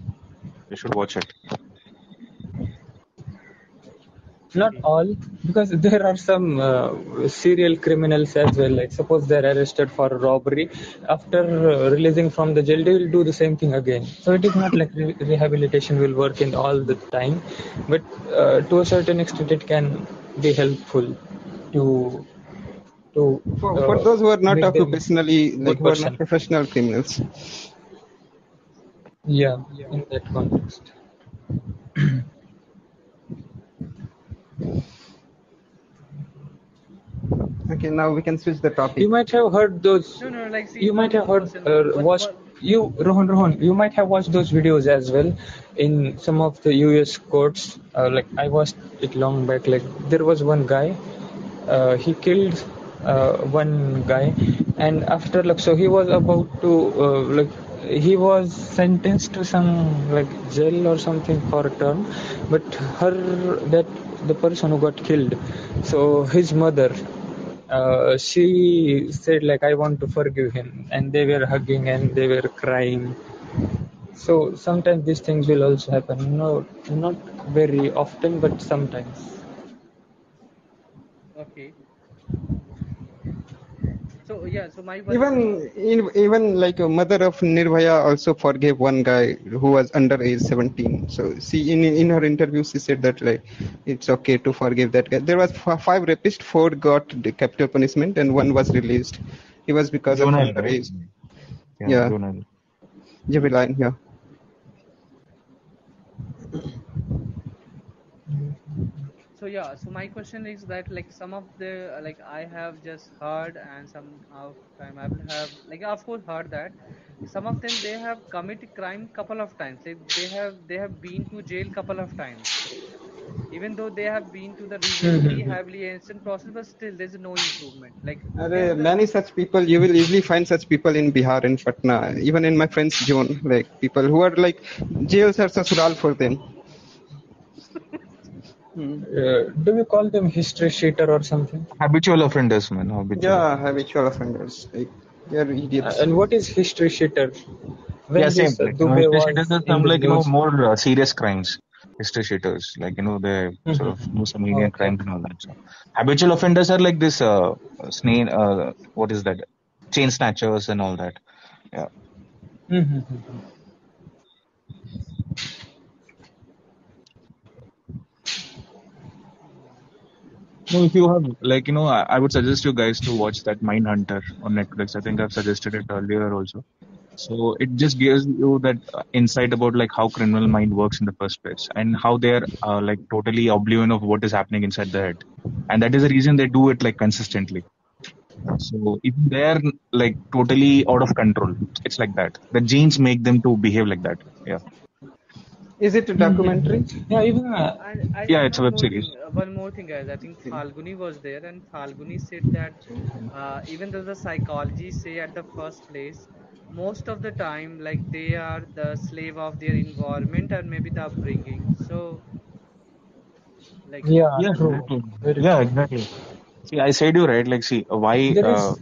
You should watch it. Not all, because there are some uh, serial criminals as well. Like suppose they're arrested for robbery, after uh, releasing from the jail, they will do the same thing again. So it is not like re- rehabilitation will work in all the time, but uh, to a certain extent, it can be helpful to to uh, for, for those who are not occupationally, like who are not professional criminals. Yeah, yeah. In that context. Okay, now we can switch the topic. You might have heard those. No, no, like see, you might have heard, uh, watched. You, Rohan, Rohan, you might have watched those videos as well in some of the U S courts. Uh, like I watched it long back. Like there was one guy, uh, he killed uh, one guy, and after like so he was about to uh, like. He was sentenced to some like jail or something for a term, but her that the person who got killed, so his mother, uh, she said like I want to forgive him, and they were hugging and they were crying. So sometimes these things will also happen. No, not very often, but sometimes. Okay. So yeah, so my even even like a mother of Nirbhaya also forgave one guy who was under age seventeen. So see, in in her interview she said that like it's okay to forgive that guy. There was f- five rapists, four got the capital punishment, and one was released. It was because Jonah of underage. Right? Yeah. Yeah. Jonah. Yeah. So yeah, so my question is that like some of the like I have just heard and some of time I will have like of course heard that some of them they have committed crime couple of times. They, they have they have been to jail couple of times. Even though they have been to the rehabilitation process, but still there's no improvement. Like Are, many such people, you will easily find such people in Bihar and Patna. Even in my friend's zone, like people who are like jails are sasural for them. Hmm. Uh, do we call them history cheater or something? Habitual offenders, man. Habitual. Yeah, habitual offenders. Like, they are idiots. Uh, and what is history cheater? When yeah, same thing. No, history cheaters are some like you know, more uh, serious crimes. History cheaters, like you know they mm-hmm. sort of do some lenient okay. crimes and all that. So, habitual offenders are like this. Uh, snake. Uh, what is that? Chain snatchers and all that. Yeah. Mm-hmm. No, if you have, like, you know, I, I would suggest you guys to watch that Mindhunter on Netflix. I think I've suggested it earlier also. So it just gives you that insight about, like, how criminal mind works in the first place and how they're, uh, like, totally oblivious of what is happening inside the head. And that is the reason they do it, like, consistently. So if they're, like, totally out of control, it's like that. The genes make them to behave like that. Yeah. Is it a documentary? Mm-hmm. Yeah, even uh, I, I, yeah, it's a web series. Thing, one more thing, guys. I think Falguni was there, and Falguni said that uh, even though the psychology say at the first place, most of the time, like they are the slave of their environment or maybe the upbringing. So, like yeah, yeah, true. True. Yeah, exactly. See, I said you right. Like, see, why uh,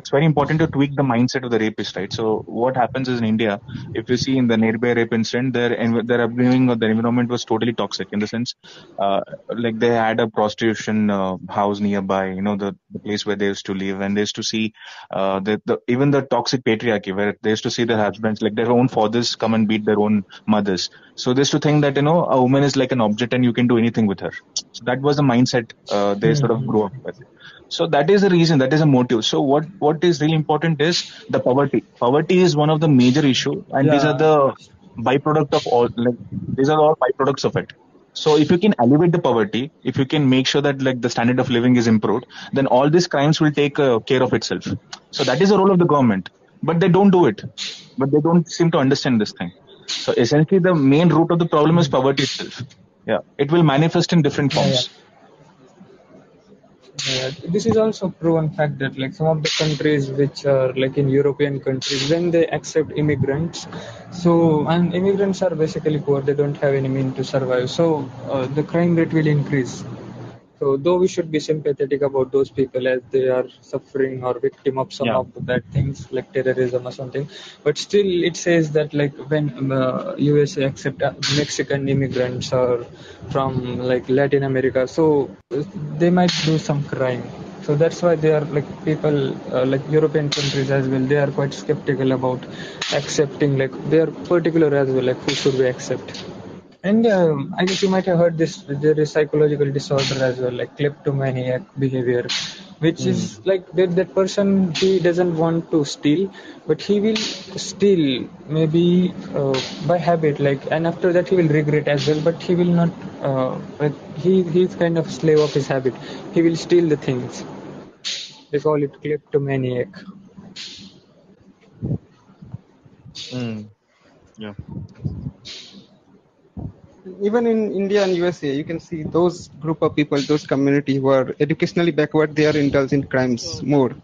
it's very important to tweak the mindset of the rapist, right? So what happens is in India, if you see in the Nirbhaya rape incident, their their upbringing or their environment was totally toxic in the sense, uh, like they had a prostitution uh, house nearby, you know, the, the place where they used to live, and they used to see uh, the, the even the toxic patriarchy where they used to see their husbands, like their own fathers, come and beat their own mothers. So they used to think that, you know, a woman is like an object and you can do anything with her. So that was the mindset uh, they mm-hmm. sort of grew up with. So that is the reason, that is a motive. So what, what is really important is the poverty. Poverty is one of the major issue, and yeah. these are the byproduct of all, like these are all byproducts of it. So if you can alleviate the poverty, if you can make sure that like the standard of living is improved, then all these crimes will take uh, care of itself. So that is the role of the government, but they don't do it, but they don't seem to understand this thing. So essentially the main root of the problem is poverty itself. Yeah. It will manifest in different forms. Yeah, yeah. Yeah, this is also a proven fact that like some of the countries which are like in European countries, when they accept immigrants, so and immigrants are basically poor, they don't have any means to survive, so uh, the crime rate will increase. So though we should be sympathetic about those people as they are suffering or victim of some yeah. of the bad things like terrorism or something, but still it says that like when uh, U S A accept Mexican immigrants or from like Latin America, so they might do some crime. So that's why they are like people uh, like European countries as well, they are quite skeptical about accepting, like they are particular as well, like who should we accept. And um, I guess you might have heard this, there is psychological disorder as well, like kleptomaniac behavior, which mm. is like that, that person, he doesn't want to steal, but he will steal maybe uh, by habit, like, and after that he will regret as well, but he will not, uh, but he he's kind of slave of his habit. He will steal the things. They call it kleptomaniac. Mm. Yeah. Even in India and U S A, you can see those group of people, those community who are educationally backward, they are indulged in crimes more.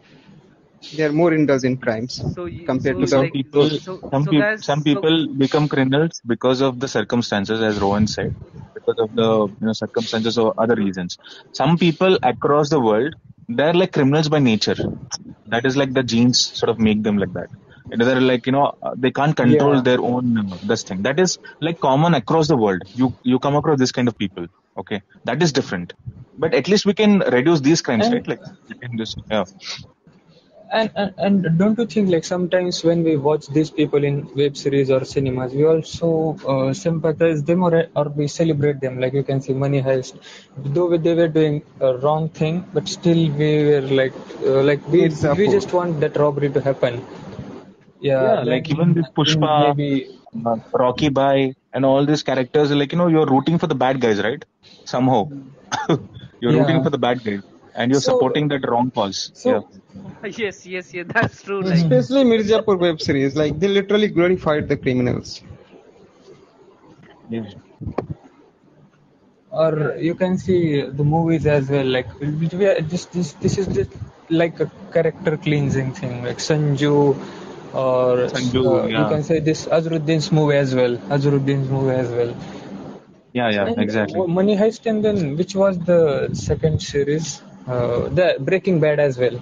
They are more indulged in crimes so, compared so to some like, people. So, some, so pe- some people so, become criminals because of the circumstances, as Rohan said, because of the you know circumstances or other reasons. Some people across the world, they're like criminals by nature. That is like the genes sort of make them like that. They're like, you know, they can't control yeah. their own this thing. That is like common across the world. You you come across this kind of people. Okay, that is different. But at least we can reduce these crimes, and, right? Like in this, yeah. And, and and don't you think like sometimes when we watch these people in web series or cinemas, we also uh, sympathize them or or we celebrate them? Like you can see Money Heist, though they were doing a wrong thing, but still we were like uh, like we Mirzapur. we just want that robbery to happen. Yeah, yeah, like, like even with Pushpa, maybe, uh, Rocky Bhai and all these characters, like, you know, you're rooting for the bad guys, right? Somehow. You're yeah. rooting for the bad guys and you're so, supporting that wrong cause. So, yeah. Yes, yes, yeah, that's true. Like. Especially Mirzapur web series, like they literally glorified the criminals. Yeah. Or you can see the movies as well, like this, this, this is just like a character cleansing thing, like Sanju. Or Sanju, uh, yeah. you can say this Azharuddin's movie as well. Azharuddin's movie as well. Yeah, yeah, and exactly. Money Heist, and then which was the second series? Uh, the Breaking Bad as well.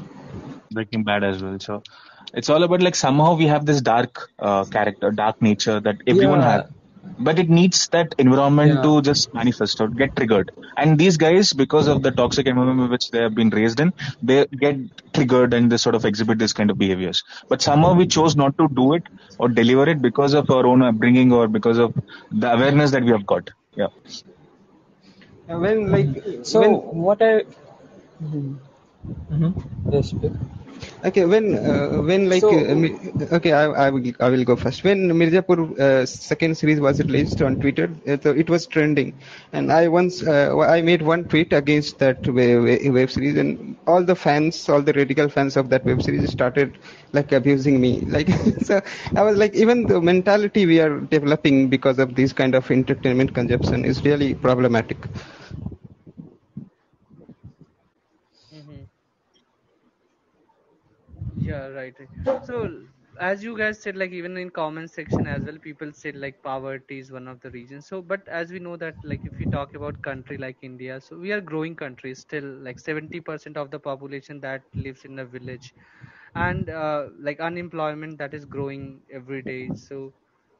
Breaking Bad as well. So it's all about like somehow we have this dark uh, character, dark nature that everyone yeah. has. But it needs that environment yeah. to just manifest or get triggered. And these guys, because of the toxic environment which they have been raised in, they get triggered and they sort of exhibit this kind of behaviors. But somehow we chose not to do it or deliver it because of our own upbringing or because of the awareness that we have got. Yeah. And when like so, when, what I mm-hmm. Mm-hmm. Yes. Okay, when uh, when like so, uh, okay, I I will I will go first. When Mirzapur uh, second series was released on Twitter, it, it was trending, and I once uh, I made one tweet against that web series, and all the fans, all the radical fans of that web series started like abusing me. Like so, I was like, even the mentality we are developing because of this kind of entertainment consumption is really problematic. Yeah, right. So, as you guys said, like even in comment section as well, people said like poverty is one of the reasons. So, but as we know that like if we talk about country like India, so we are growing country still, like seventy percent of the population that lives in a village. and uh, like unemployment that is growing every day. So,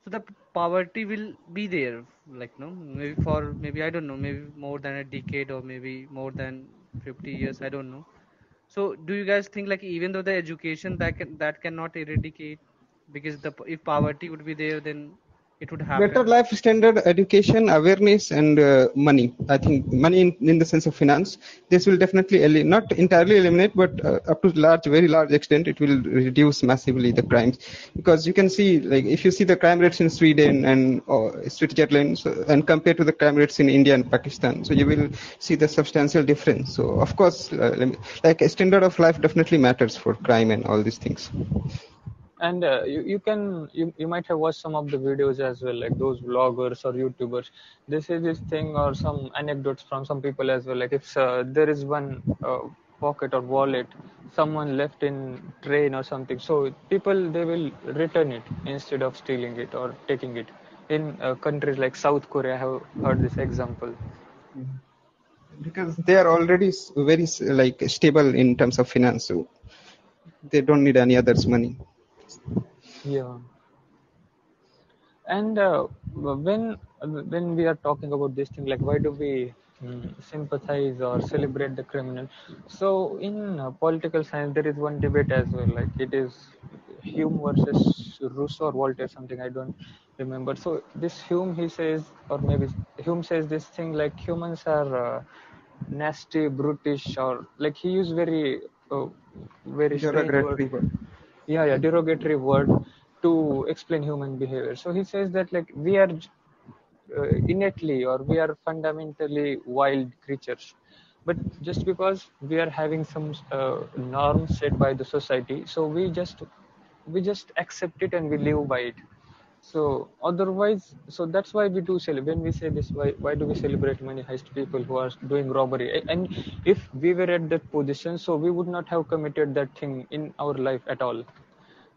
so the poverty will be there, like no, maybe for maybe I don't know, maybe more than a decade or maybe more than fifty years. I don't know. So, do you guys think like even though the education that can, that cannot eradicate, because the if poverty would be there, then it would happen. Better life standard, education, awareness, and uh, money. I think money in, in the sense of finance. This will definitely el- not entirely eliminate, but uh, up to large, very large extent, it will reduce massively the crimes. Because you can see, like, if you see the crime rates in Sweden and or Switzerland, so, and compared to the crime rates in India and Pakistan, so you will see the substantial difference. So of course, uh, like a standard of life definitely matters for crime and all these things. And uh, you, you can you, you might have watched some of the videos as well, like those vloggers or YouTubers. They say this thing or some anecdotes from some people as well. Like if uh, there is one uh, pocket or wallet someone left in train or something, so people they will return it instead of stealing it or taking it. In uh, countries like South Korea, I have heard this example. Because they are already very like stable in terms of finance, so they don't need any other's money. Yeah, and uh, when when we are talking about this thing, like why do we um, sympathize or celebrate the criminal? So in uh, political science, there is one debate as well. Like it is Hume versus Rousseau or Voltaire, something I don't remember. So this Hume, he says, or maybe Hume says this thing like humans are uh, nasty, brutish, or like he used very uh, very strange words. Yeah, yeah, derogatory word to explain human behavior. So he says that like we are uh, innately or we are fundamentally wild creatures, but just because we are having some uh, norms set by the society, so we just we just accept it and we live by it. So otherwise, so that's why we do celebrate. When we say this, why why do we celebrate money heist people who are doing robbery? And if we were at that position, so we would not have committed that thing in our life at all.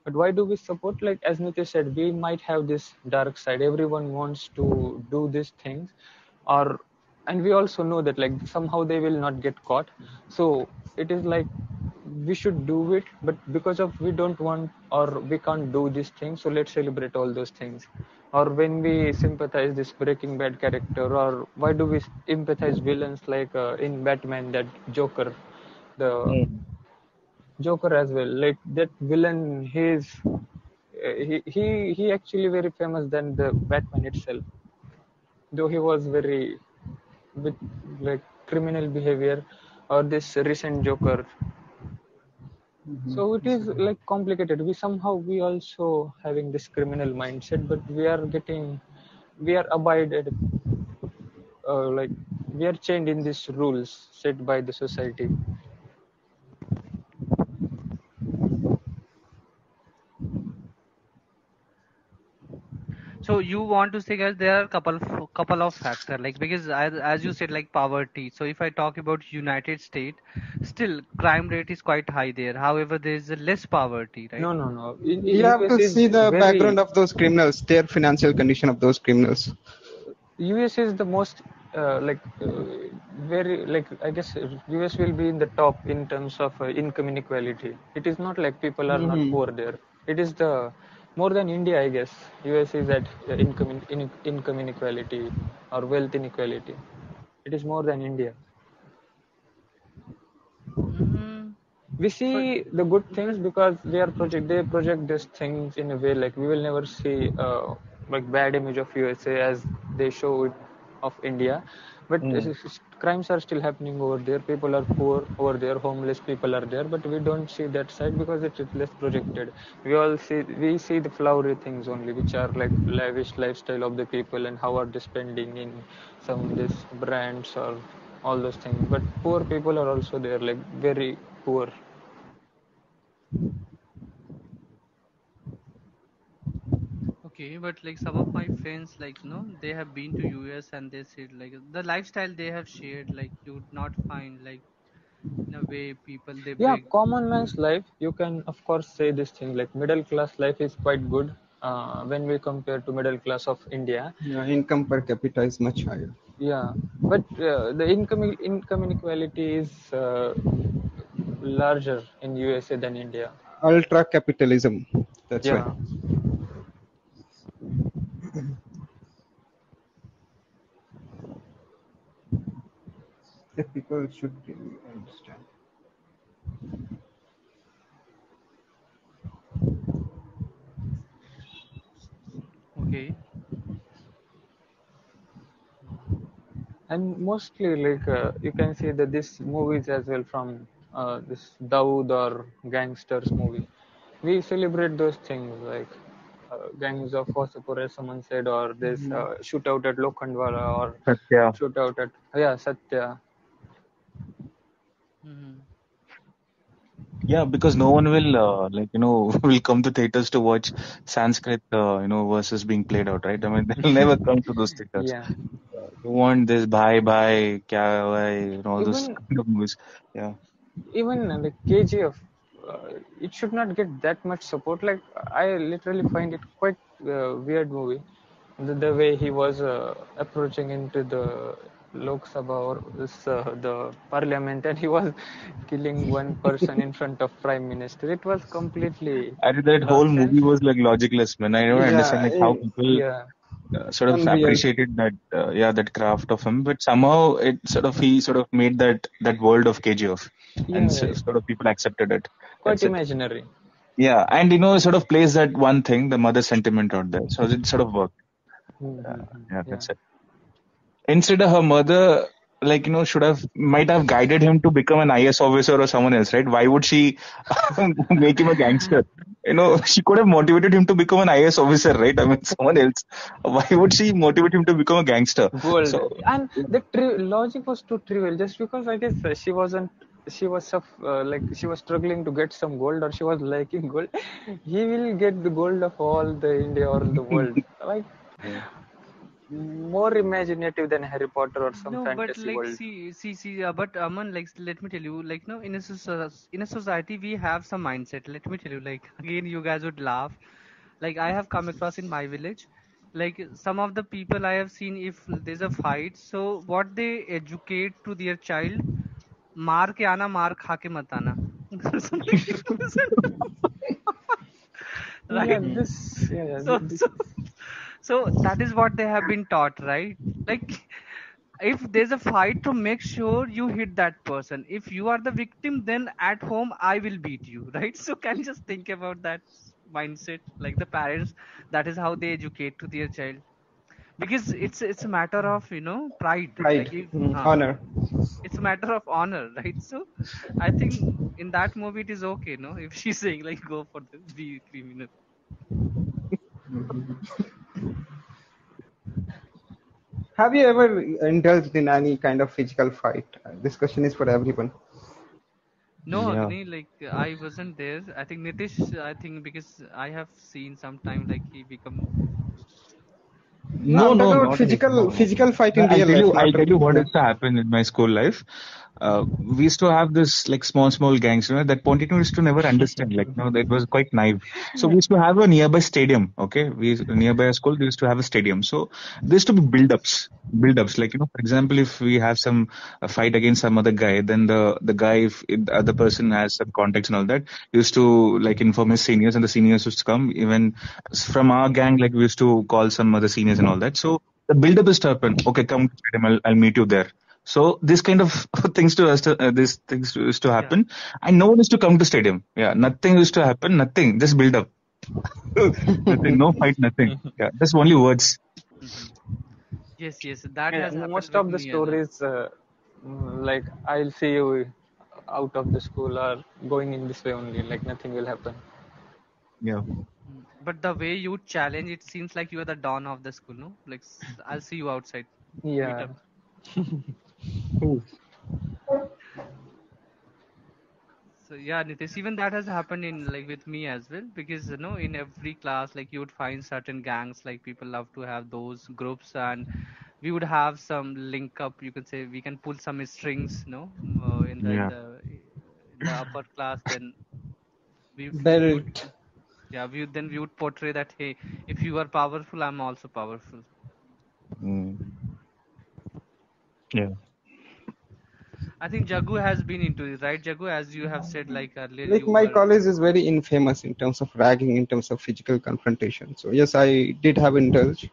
But why do we support? Like as Nitish said, we might have this dark side. Everyone wants to do these things, or and we also know that like somehow they will not get caught. So it is like we should do it, but because of we don't want or we can't do these things, so let's celebrate all those things. Or when we sympathize this Breaking Bad character, or why do we empathize villains like uh, in Batman, that Joker, the yeah. Joker as well, like that villain, he's uh, he he he actually very famous than the Batman itself, though he was very with like criminal behavior, or this recent Joker. Mm-hmm. So it is like complicated. We somehow we also having this criminal mindset, but we are getting, we are abided, uh, like we are chained in these rules set by the society. So you want to say, guys, there are couple couple of factors, like because as, as you said, like poverty. So if I talk about United States, still crime rate is quite high there. However, there is less poverty, right? No, no, no. In, in you have to see the very... background of those criminals, their financial condition of those criminals. U S is the most uh, like uh, very like I guess U S will be in the top in terms of uh, income inequality. It is not like people are mm-hmm. not poor there. It is the more than India, I guess. U S is at income, in, income inequality or wealth inequality. It is more than India. Mm-hmm. We see but, the good things because they are project. They project these things in a way like we will never see uh, like bad image of U S A as they show it of India. But mm-hmm. crimes are still happening over there. People are poor over there. Homeless people are there. But we don't see that side because it is less projected. We all see we see the flowery things only, which are like lavish lifestyle of the people and how are they spending in some of these brands or all those things. But poor people are also there, like very poor. Okay, but like some of my friends, like you know, they have been to U S and they said like the lifestyle they have shared, like you would not find like in a way people they yeah break. Common man's life. You can of course say this thing like middle class life is quite good uh, when we compare to middle class of India. Yeah, income per capita is much higher. Yeah, but uh, the income income inequality is uh, larger in U S A than India. ultra capitalism. That's yeah. why. The people should really understand. Okay. And mostly, like, uh, you can see that this movies as well from uh, this Dawood or gangsters movie. We celebrate those things, like uh, gangs of Wassapur, as someone said, or this uh, shootout at Lokhandwala, or Satya. shootout at, yeah, Satya. Mm-hmm. Yeah, because no one will, uh, like, you know, will come to theaters to watch Sanskrit, uh, you know, verses being played out, right? I mean, they'll never come to those theaters. Yeah. You want this bye bye, kya bhai, and all even, those kind of movies. Yeah. Even like K G F, uh, it should not get that much support. Like, I literally find it quite uh, weird movie. The, the way he was uh, approaching into the Lok Sabha or this, uh, the parliament, and he was killing one person in front of prime minister. It was completely. I did that nonsense. Whole movie was like logicless, man. I don't yeah, understand like how people. Yeah. Uh, sort of Unreal. appreciated that uh, yeah that craft of him, but somehow it sort of he sort of made that that world of K G F yeah, and so, yeah. sort of people accepted it quite That's imaginary it. yeah and you know sort of plays that one thing, the mother sentiment out there, so it sort of worked. Mm-hmm. uh, yeah that's yeah. it instead of her mother, like, you know, should have might have guided him to become an I A S officer or someone else, right? Why would she make him a gangster? You know, she could have motivated him to become an I A S officer, right? I mean, someone else. Why would she motivate him to become a gangster? Bold. So, and the tri- logic was too trivial, just because I guess she wasn't, she was uh, like she was struggling to get some gold, or she was liking gold. He will get the gold of all the India or the world. Like, yeah. more imaginative than Harry Potter or some no, fantasy but like, world. See, see, see, uh, but Aman, like, let me tell you, like, no, in a, so- in a society, we have some mindset. Let me tell you, like, again, you guys would laugh. Like, I have come across in my village, like, some of the people I have seen, if there's a fight, so what they educate to their child, maar ke aana, maar kha ke mat aana. Right? Yeah, this, yeah, yeah, so, this. So, So that is what they have been taught, right? Like, if there's a fight, to make sure you hit that person. If you are the victim, then at home, I will beat you, right? So can you just think about that mindset? Like the parents, that is how they educate to their child. Because it's it's a matter of, you know, pride. Pride, like if, mm, uh, honor. It's a matter of honor, right? So I think in that movie, it is okay, no? If she's saying, like, go for this, be criminal. Have you ever indulged in any kind of physical fight? This question is for everyone. No, yeah. Agni, like I wasn't there. I think Nitish, I think because I have seen sometime like he become. No, no, no, not physical physical fight in real life. I'll tell you what used to happen in my school life. Uh, we used to have this like small, small gangs, you know, that Pontino used to never understand, like, no, that was quite naive. So we used to have a nearby stadium, okay? We nearby our school, we used to have a stadium. So there used to be build-ups, build-ups. Like, you know, for example, if we have some uh, fight against some other guy, then the, the guy, if the other person has some contacts and all that, used to like inform his seniors, and the seniors used to come. Even from our gang, like we used to call some other seniors and all that. So the build-up is to happen. Okay, come to the stadium, I'll, I'll meet you there. So this kind of things to us, uh, these things used to happen, yeah. and no one used to come to stadium. Yeah, nothing used to happen, nothing, just build up, nothing, no fight, nothing. Yeah, just only words. Yes, yes, that yeah, has happened. Most of the stories, uh, like I'll see you out of the school, are going in this way only. Like nothing will happen. Yeah. But the way you challenge, it seems like you are the don of the school, no? Like I'll see you outside. Yeah. So yeah, Nitish, even that has happened in like with me as well, because you know in every class like you would find certain gangs, like people love to have those groups, and we would have some link up, you can say we can pull some strings, you know, uh, in the, yeah. the, the upper class, then we would, yeah we then we would portray that, hey, if you are powerful, I'm also powerful. Mm. Yeah. I think Jagu has been into it, right? Jagu, as you have said, like earlier. Like my were... college is very infamous in terms of ragging, in terms of physical confrontation. So yes, I did have indulge,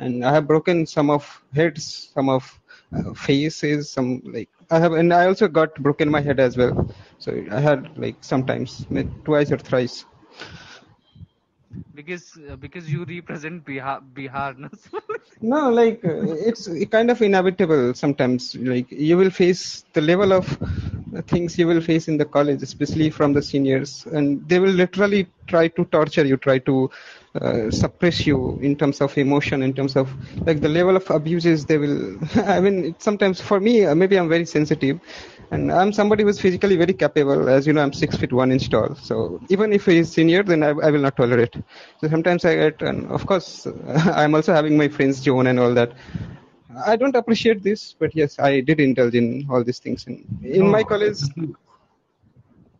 and I have broken some of heads, some of uh, faces, some like I have, and I also got broken my head as well. So I had like sometimes, maybe twice or thrice. Because uh, because you represent Bihar, Bihar no? No, like uh, it's kind of inevitable sometimes. Like you will face the level of things you will face in the college, especially from the seniors, and they will literally try to torture you, try to uh, suppress you in terms of emotion, in terms of like the level of abuses they will. I mean, it, sometimes for me, uh, maybe I'm very sensitive. And I'm somebody who's physically very capable. As you know, I'm six feet one inch tall. So even if he's senior, then I, I will not tolerate. So sometimes I get, and of course, I'm also having my friends Joan and all that. I don't appreciate this, but yes, I did indulge in all these things. In, in oh, my college...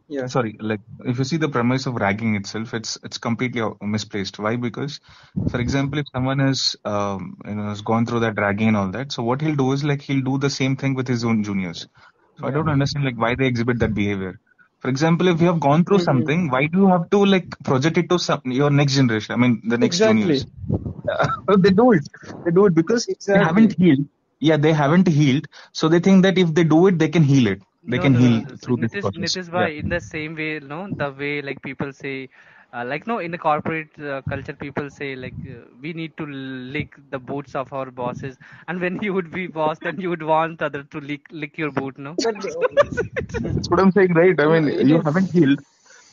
Yeah. Sorry, like if you see the premise of ragging itself, it's it's completely misplaced. Why? Because, for example, if someone has um, you know has gone through that ragging and all that, so what he'll do is like he'll do the same thing with his own juniors. So yeah. I don't understand like why they exhibit that behavior. For example, if you have gone through something, why do you have to like project it to some, your next generation? I mean, the next exactly. juniors. They do it. They do it because exactly. they haven't healed. Yeah, they haven't healed. So they think that if they do it, they can heal it. They no, can no, heal no. through this process. This is why yeah. in the same way, no, the way like people say, uh, like no, in the corporate uh, culture, people say like uh, we need to lick the boots of our bosses. And when you would be boss, then you would want other to lick lick your boot, no? That's what I'm saying, right? I mean, you haven't healed.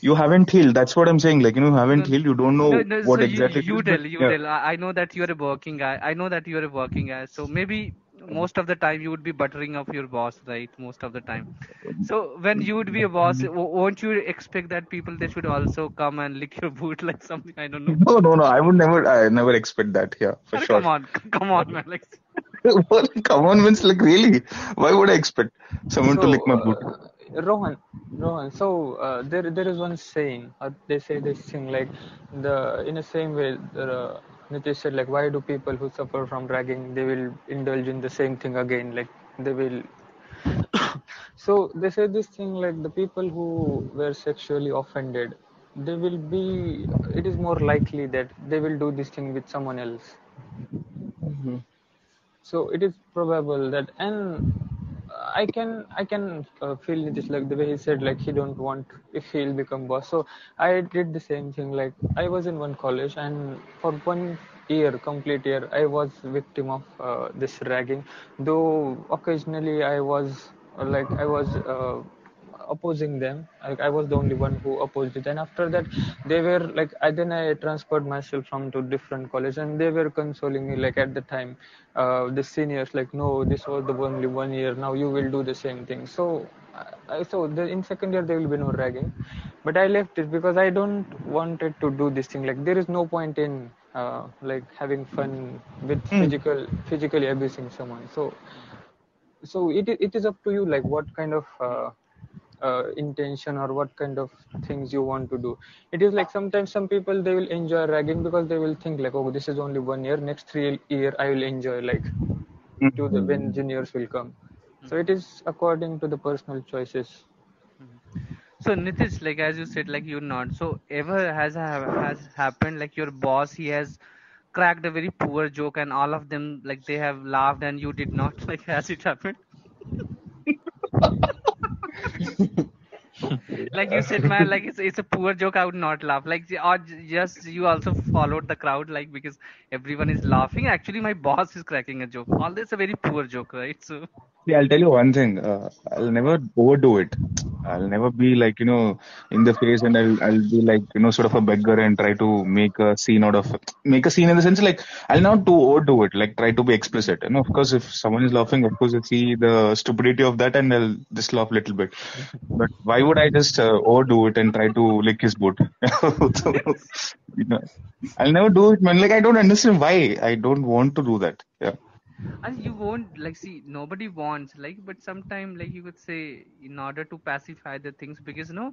You haven't healed. That's what I'm saying. Like, you know, you haven't no, healed. You don't know no, no, what so exactly. You, you it is, tell. But, you yeah. tell. I know that you're a working guy. I know that you're a working guy. So maybe most of the time you would be buttering up your boss, right? Most of the time. So when you would be a boss, won't you expect that people they should also come and lick your boot like something? I don't know. No, no, no. I would never. I never expect that. Yeah, for sure. Come on, come on, man. Like, well, come on, means like really? Why would I expect someone so, to lick my boot? Uh, Rohan, Rohan. So uh, there, there is one saying. Uh, they say this thing like the in the same way. The, Nitish said, like, why do people who suffer from ragging, they will indulge in the same thing again, like, they will... So, they say this thing, like, the people who were sexually offended, they will be... It is more likely that they will do this thing with someone else. Mm-hmm. So, it is probable that... And I can I can uh, feel Nitish, like, the way he said, like, he don't want... If he'll become boss. So I did the same thing. Like I was in one college, and for one year, complete year, I was victim of uh, this ragging. Though occasionally I was like I was uh, opposing them. Like I was the only one who opposed it. And after that, they were like. I, then I transferred myself from to different college, and they were consoling me. Like at the time, uh, the seniors like, no, this was the only one year. Now you will do the same thing. So. I, so the, in second year there will be no ragging, but I left it because I don't wanted to do this thing. Like there is no point in uh, like having fun with mm. physical physically abusing someone. So, so it it is up to you like what kind of uh, uh, intention or what kind of things you want to do. It is like sometimes some people they will enjoy ragging because they will think like oh this is only one year. Next three year I will enjoy like mm. to the when juniors will come. So it is according to the personal choices. So Nitish, like as you said, like you're not. So ever has has happened like your boss, he has cracked a very poor joke and all of them like they have laughed and you did not. Like has it happened? Like you said, man, like it's it's a poor joke. I would not laugh. Like or just you also followed the crowd, like because everyone is laughing. Actually, my boss is cracking a joke. All this is a very poor joke, right? So. Yeah, I'll tell you one thing. Uh, I'll never overdo it. I'll never be like, you know, in the face and I'll I'll be like, you know, sort of a beggar and try to make a scene out of it. Make a scene in the sense like I'll not do overdo it, like try to be explicit. And of course, if someone is laughing, of course, I see the stupidity of that and I'll just laugh a little bit. But why would I just uh, overdo it and try to lick his boot? So, you know, I'll never do it, man. Like, I don't understand why I don't want to do that. Yeah. And you won't like see nobody wants like but sometimes like you could say in order to pacify the things because no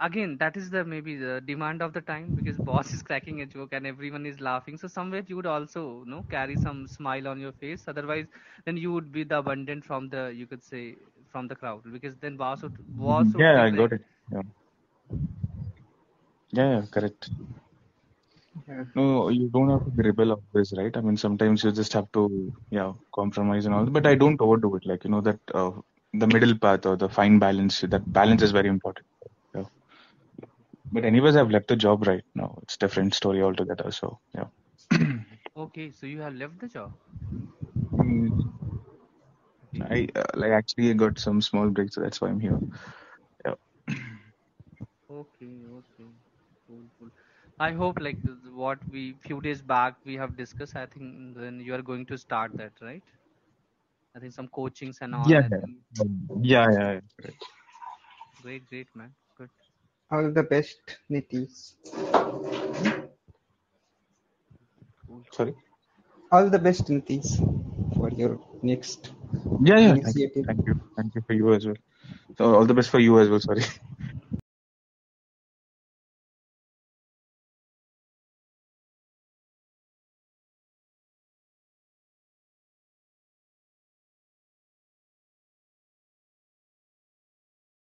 again that is the maybe the demand of the time because boss is cracking a joke and everyone is laughing so somewhere you would also you know carry some smile on your face otherwise then you would be the abundant from the you could say from the crowd, because then was would, was would yeah I got it yeah. yeah yeah correct yeah. No, you don't have to be rebel always, right? I mean, sometimes you just have to yeah compromise and all, but I don't overdo it, like, you know, that uh, the middle path or the fine balance, that balance is very important. Yeah. But anyways, I've left the job right now. It's a different story altogether. So, yeah. Okay. So you have left the job? Mm, I uh, like actually I got some small break. So that's why I'm here. Yeah. Okay. Okay. Cool. Cool. I hope, like, what we few days back we have discussed, I think then you are going to start that, right? I think some coachings and all. Yeah, yeah, yeah, yeah. Great. great, great, man. Good. All the best, Nitish. Sorry. All the best, Nitish, for your next. Yeah, yeah. Thank you. thank you, thank you for you as well. So all the best for you as well. Sorry.